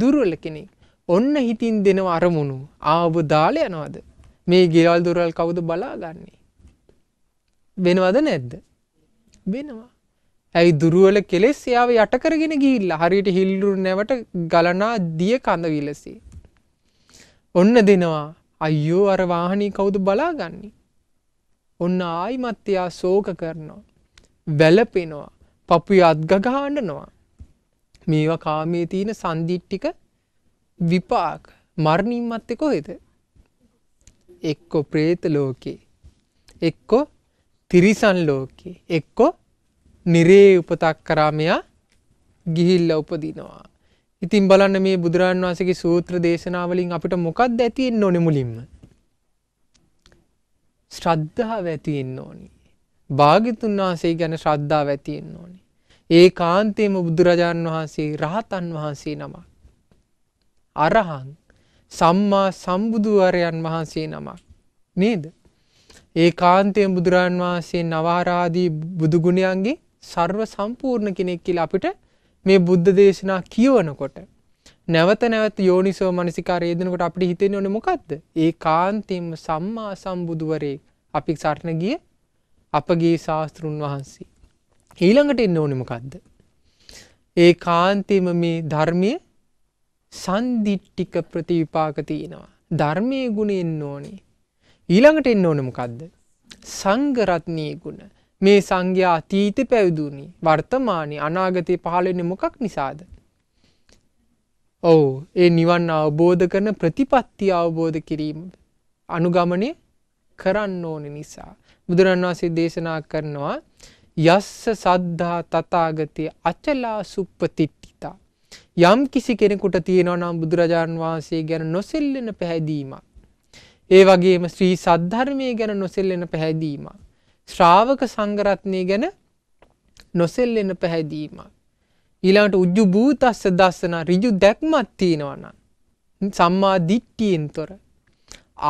දුර්වල කෙනෙක්. ඔන්න හිතින් දෙනව අරමුණු, ආව දාල යනවාද? මේ ගෙවල් දොරවල් කවුද බලාගන්නේ? වෙනවද නැද්ද? වෙනවා. ඇයි? දුර්වල කෙලෙස් එයාව යට කරගෙන ගිහිල්ලා හරියට හිල්ලුරු නැවට ගලනා දිය කඳ විලසේ. ඔන්න දෙනවා අයියෝ අර වාහනේ කවුද බලාගන්නේ? ඔන්න ආයිමත් එයා ශෝක කරනවා, වැළපෙනවා, පපුව අත්ගග හඬනවා. මේවා කාමයේ තියෙන සන්දිට්ඨික විපාක. මරණින් මත්තේ කොහෙද? එක්කෝ പ്രേත ලෝකේ, එක්කෝ තිරිසන් ලෝකේ, එක්කෝ නිරේ උපතක් කරා මෙයා ගිහිල්ලා උපදිනවා. ඉතින් බලන්න මේ බුදුරන් වහන්සේගේ සූත්‍ර දේශනාවලින් අපිට මොකක්ද ඇති වෙන්න ඕනේ? මුලින්ම ශ්‍රද්ධාව ඇති වෙන්න ඕනේ. භාග්‍යතුන් වහන්සේ ගැන ශ්‍රද්ධාව ඇති වෙන්න ඕනේ. ඒකාන්තයෙන්ම බුදුරජාන් වහන්සේ රහතන් වහන්සේ නමක්, අරහං සම්මා සම්බුදුවරයන් වහන්සේ නමක් නේද? ඒකාන්තයෙන් බුදුරජාන් වහන්සේ නවආරාදී බුදු ගුණයන්ගේ ਸਰව සම්පූර්ණ කෙනෙක් කියලා අපිට මේ බුද්ධ දේශනා කියවනකොට නැවත නැවත යෝනිසෝ මනසිකාරය යෙදෙනකොට අපිට හිතෙන්නේ ඕනේ මොකද්ද? ඒකාන්තයෙන්ම සම්මා සම්බුදුවරේ අපි සරණ ගිය අපගේ ශාස්ත්‍රුන් වහන්සේ. ඊළඟට එන්න ඕනේ මොකද්ද? ඒ කාන්තේම මේ ධර්මයේ සන්දිට්ඨික ප්‍රතිවිපාක තියෙනවා. ධර්මයේ ගුණ එන්න ඕනේ. ඊළඟට එන්න ඕනේ මොකද්ද? සංඝ රත්නයේ ගුණ. මේ සංඝයා අතීතේ පැවිදුණි, වර්තමානයේ, අනාගතේ පහළ වෙන්නේ මොකක් නිසාද? ඔව් ඒ නිවන් අවබෝධ කරන ප්‍රතිපත්තිය අවබෝධ කිරීම අනුගමනය කරන්න ඕන නිසා බුදුරන් වහන්සේ දේශනා කරනවා යස්ස සද්ධා තථාගතේ අචලා සුප්පතිට්ඨිතා යම් කිසි කෙනෙකුට තියෙනවා නම් බුදුරජාන් වහන්සේ ගැන නොසෙල්ලෙන පැහැදීමක් ඒ වගේම ශ්‍රී සද්ධර්මයේ ගැන නොසෙල්ලෙන පැහැදීමක් ශ්‍රාවක සංඝ රත්නය ගැන නොසෙල්ලෙන පැහැදීමක් ඊළඟට උජ්ජු භූතස්ස දස්සන ඍජු දැක්මක් තියෙනවා නම් සම්මා දිට්ඨියෙන්තර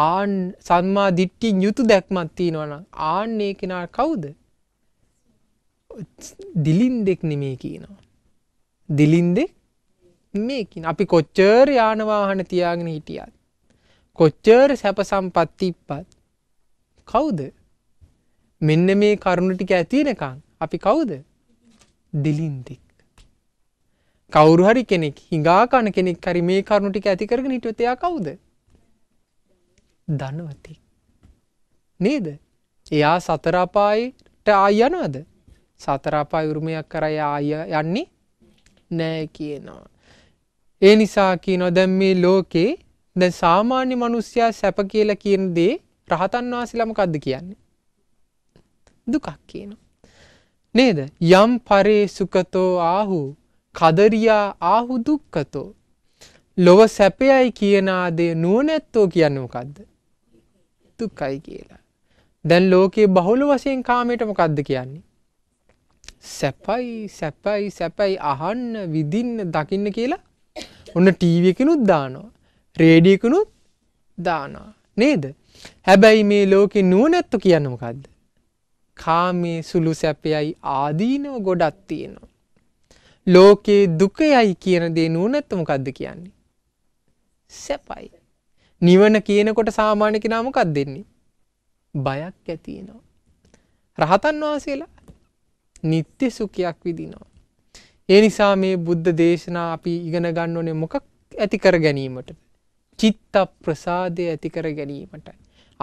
ආන් සම්මා දිට්ඨිය යුතු දැක්මක් තියෙනවා නම් ආන්නේ කෙනා කවුද? දිලින්දෙක් නෙමෙයි කියනවා. දිලින්දෙක් මේ කියන අපි කොච්චර යාන වාහන තියාගෙන හිටියත් කොච්චර සැප සම්පත් තිබ්බත් කවුද? මෙන්න මේ කරුණ ටික ඇති වෙනකන් අපි කවුද? දිලින්දෙක්. කවුරු හරි කෙනෙක් හිඟා කන කෙනෙක් හරි මේ කරුණු ටික ඇති කරගෙන හිටියොත් එයා කවුද? ධනවතෙක්. නේද? එයා සතර අපායට ආය යනවද? සතර අපාය උරුමයක් කරා ආය යන්නේ නෑ කියනවා. ඒ නිසා කියනවා දැන් මේ ලෝකේ දැන් සාමාන්‍ය මිනිස්සයා සැප කියලා කියන දේ රහතන් වහන්සේලා මොකද්ද කියන්නේ? දුකක් කියනවා. නේද? යම් පරේ සුඛතෝ ආහු කදරියා ආහු දුක්ඛතෝ ලොව සැපයයි කියන ආදී නුවණැත්තෝ කියන්නේ මොකද්ද? දුකයි කියලා. දැන් ලෝකයේ බහුල වශයෙන් කාමයට මොකද්ද කියන්නේ? සැපයි සැපයි සැපයි අහන්න විඳින්න දකින්න කියලා ඔන්න ටීවී එකනොත් දානවා. රේඩියෝ එකනොත් දානවා. නේද? හැබැයි මේ ලෝකේ නුවණැත්තෝ කියන්නේ මොකද්ද? කාමයේ සුළු සැපයයි ආදීනව ගොඩක් තියෙනවා. ලෝකේ දුකයි කියන දේ නුනත් මොකද්ද කියන්නේ? සැපයි. නිවන කියනකොට සාමාන්‍ය කෙනා මොකක්ද දෙන්නේ? බයක් ඇති වෙනවා. රහතන් වහන්සේලා නිත්‍ය සුඛයක් විඳිනවා. ඒ නිසා මේ බුද්ධ දේශනා අපි ඉගෙන ගන්න ඕනේ මොකක් ඇති කර ගැනීමටද? චිත්ත ප්‍රසාදය ඇති කර ගැනීමටයි.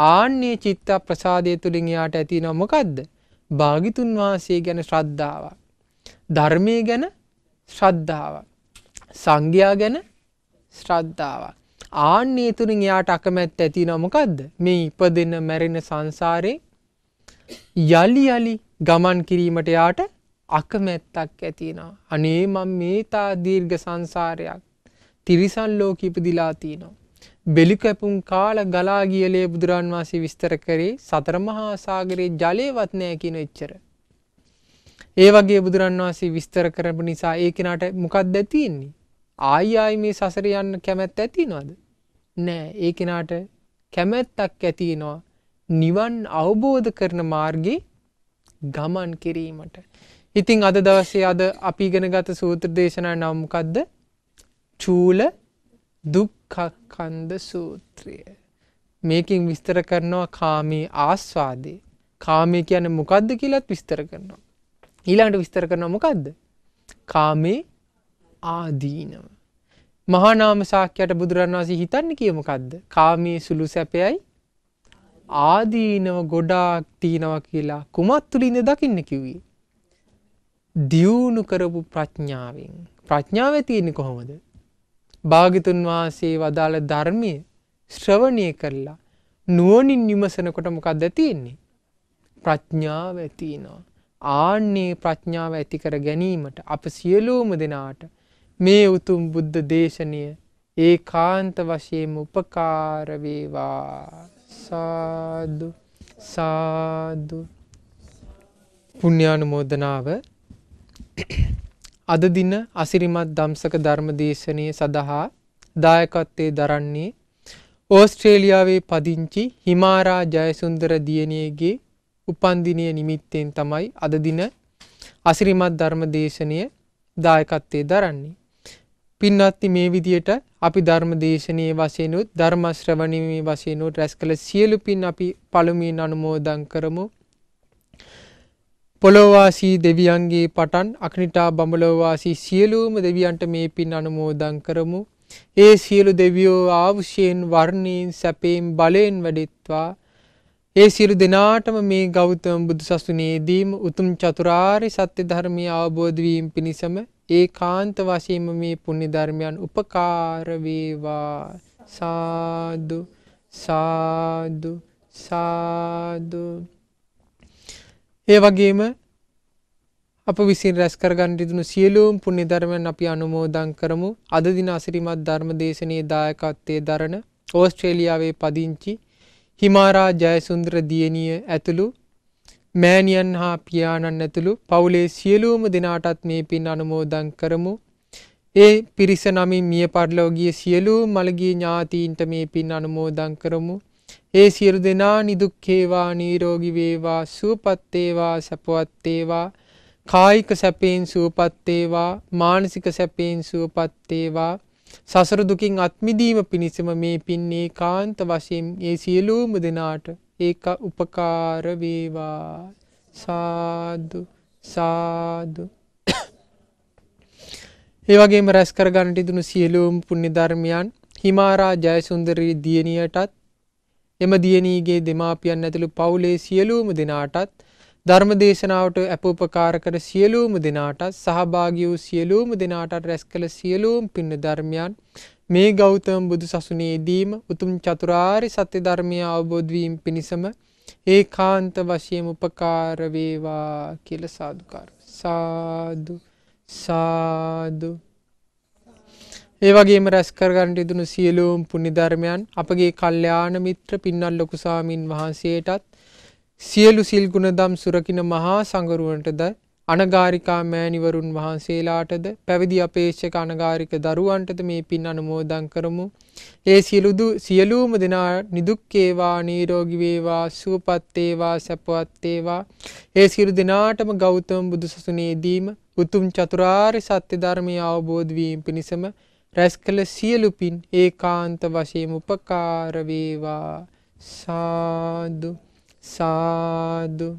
ආන්නේ චිත්ත ප්‍රසාදය තුලින් යාට ඇති වෙනවා මොකද්ද? භාග්‍යතුන් වහන්සේ ගැන ශ්‍රද්ධාවක්. ධර්මයේ ගැන ශ්‍රද්ධාවක්. සංඝයා ගැන ශ්‍රද්ධාවක්. ආන්නේ තුنين එයාට අකමැත්ත ඇති වෙනවා මොකද්ද? මේ ඉපදෙන මැරෙන සංසාරේ යලි යලි ගමන් කිරීමට එයාට අකමැත්තක් ඇති වෙනවා. අනේ මම මේ තා දීර්ඝ සංසාරයක් තිරිසන් ලෝකෙ ඉපදිලා තිනවා. බෙලි කැපුම් කාලා ගලා ගියලේ බුදුරන් වහන්සේ විස්තර කරේ සතර මහා සාගරේ ජලයවත් නැහැ කියන එච්චර. ඒ වගේ බුදුරන් වහන්සේ විස්තර කරපු නිසා ඒ කෙනාට මොකක්ද තියෙන්නේ? ආයි ආයි මේ සසර යන්න කැමැත්ත ඇති වෙනවද? නෑ. ඒ කෙනාට කැමැත්තක් ඇති වෙනවා නිවන් අවබෝධ කරන මාර්ගේ ගමන් කිරීමට. ඉතින් අද දවසේ අද අපි ඉගෙනගත් සූත්‍ර දේශනාවේ නම මොකද්ද? චූල දුක්ඛක්ඛන්ධ සූත්‍රය. මේකෙන් විස්තර කරනවා කාමී ආස්වාදේ. කාමී කියන්නේ මොකද්ද කියලාත් විස්තර කරනවා. ඊළඟට විස්තර කරනවා මොකද්ද? කාමේ ආදීනව. මහා නාම ශාක්‍යයට බුදුරන් වහන්සේ හිතන්නේ කිය මොකද්ද? කාමයේ සුළු සැපයයි ආදීනව ගොඩාක් තිනවා කියලා කුමත් තුලින්ද දකින්න කිව්වේ? දියුණු කරපු ප්‍රඥාවෙන්. ප්‍රඥාව තියෙන්නේ කොහොමද? භාග්‍යතුන් වහන්සේ වදාළ ධර්මයේ ශ්‍රවණය කරලා නුවණින් විමසනකොට මොකද්ද තියෙන්නේ? ප්‍රඥාව තියෙනවා. ආන්නේ ප්‍රඥාව ඇති කර ගැනීමට අප සියලුම දෙනාට මේ උතුම් බුද්ධ දේශනය ඒකාන්ත වශයෙන්ම උපකාර වේවා. සාදු සාදු. පුණ්‍යානුමෝදනාව අද දින අසිරිමත් ධම්සක ධර්ම දේශනය සඳහා දායකත්වයේ දරන්නේ ඕස්ට්‍රේලියාවේ පදිංචි හිමාරා ජයසුන්දර දියණියගේ උපන්දිනය නිමිත්තෙන් තමයි අද දින අසිරිමත් ධර්ම දේශනය දායකත්වයේ දරන්නේ. පින්වත්නි මේ විදියට අපි ධර්ම දේශනයේ වශයෙන් උත් ධර්ම ශ්‍රවණීමේ වශයෙන් උත් රැස්කල සියලු පින් අපි පළමුවෙන් අනුමෝදන් කරමු. පොළොව වාසී දෙවියන්ගේ පටන් අක්නිටා බඹලොව වාසී සියලුම දෙවියන්ට මේ පින් අනුමෝදන් කරමු. ඒ සියලු දෙවියෝ ආශිර්වාදයෙන් වර්ණයෙන් සැපයෙන් බලයෙන් වැඩිත්වා ඒ සියලු දෙනාටම මේ ගෞතම බුදු සසුනේදීම උතුම් චතුරාර්ය සත්‍ය ධර්මය අවබෝධ වීම පිණිසම ඒකාන්ත වශයෙන්ම මේ පුණ්‍ය ධර්මයන් උපකාර වේවා. සාදු සාදු සාදු. ඒ වගේම අප විසින් රැස් කර ගන්න යුතු සියලුම පුණ්‍ය ධර්මයන් අපි අනුමෝදන් කරමු. අද දින අසිරිමත් ධර්ම දේශනයේ දායකත්වයේ දරන ඕස්ට්‍රේලියාවේ පදිංචි හිමාරා ජයසුන්දර දියණිය ඇතුළු මෑණියන් හා පියාණන් ඇතුළු පවුලේ සියලුම දෙනාටත් මේ පින් අනුමෝදන් කරමු. ඒ පිරිස නමින් මිය පරලෝ ගිය සියලුම මළගිය ඥාතීන්ට මේ පින් අනුමෝදන් කරමු. ඒ සියලු දෙනා නිදුක් වේවා, නිරෝගී වේවා, සුවපත් වේවා, සපවත් වේවා. කායික සැපයෙන් සුවපත් වේවා, මානසික සැපයෙන් සුවපත් වේවා. සසර දුකින් අත් මිදීම පිණිසම මේ පින් ඒකාන්ත වශයෙන් ඒ සියලුම දෙනාට ඒක උපකාර වේවා. සාදු සාදු. ඒ වගේම රැස් කර ගන්නට ඉදුණු සියලුම පුණ්‍ය ධර්මයන් හිමාරා ජයසුන්දරී දියණියටත් එම දියණියගේ දෙමාපියන් ඇතුළු පවුලේ සියලුම දෙනාටත් ධර්ම දේශනාවට අපෝපකාර කර සියලුම දෙනාට සහභාගී වූ සියලුම දෙනාට රැස් කළ සියලුම පින් ධර්මයන් මේ ගෞතම බුදු සසුනේදීම උතුම් චතුරාර්ය සත්‍ය ධර්මය අවබෝධ වීම පිණිසම ඒකාන්ත වශයෙන් උපකාර වේවා කියලා සාදුකාර. සාදු සාදු. ඒ වගේම රැස් කර ගන්නට යුතු සියලුම පුණ්‍ය ධර්මයන් අපගේ කල්යාණ මිත්‍ර පින්වත් ලොකු ස්වාමින් වහන්සේටත් සියලු සිල් ගුණ දම් සුරකින මහා සංගරුවන්ටද අනගාരികා මෑණිවරුන් වහන්සේලාටද පැවිදි අපේක්ෂක අනගාരിക දරුවන්ටද මේ පින් අනුමෝදන් කරමු. ඒ සියලුම දෙනා නිදුක් වේවා, නිරෝගී වේවා, සුවපත් වේවා, සපවත් වේවා. ඒ සියලු දෙනාටම ගෞතම බුදු සසුනේදීම උතුම් චතුරාර්ය සත්‍ය ධර්මය අවබෝධ වීම පිණිසම රැස් කළ සියලු පින් ඒකාන්ත වශයෙන් උපකාර වේවා. සාදු සාදු.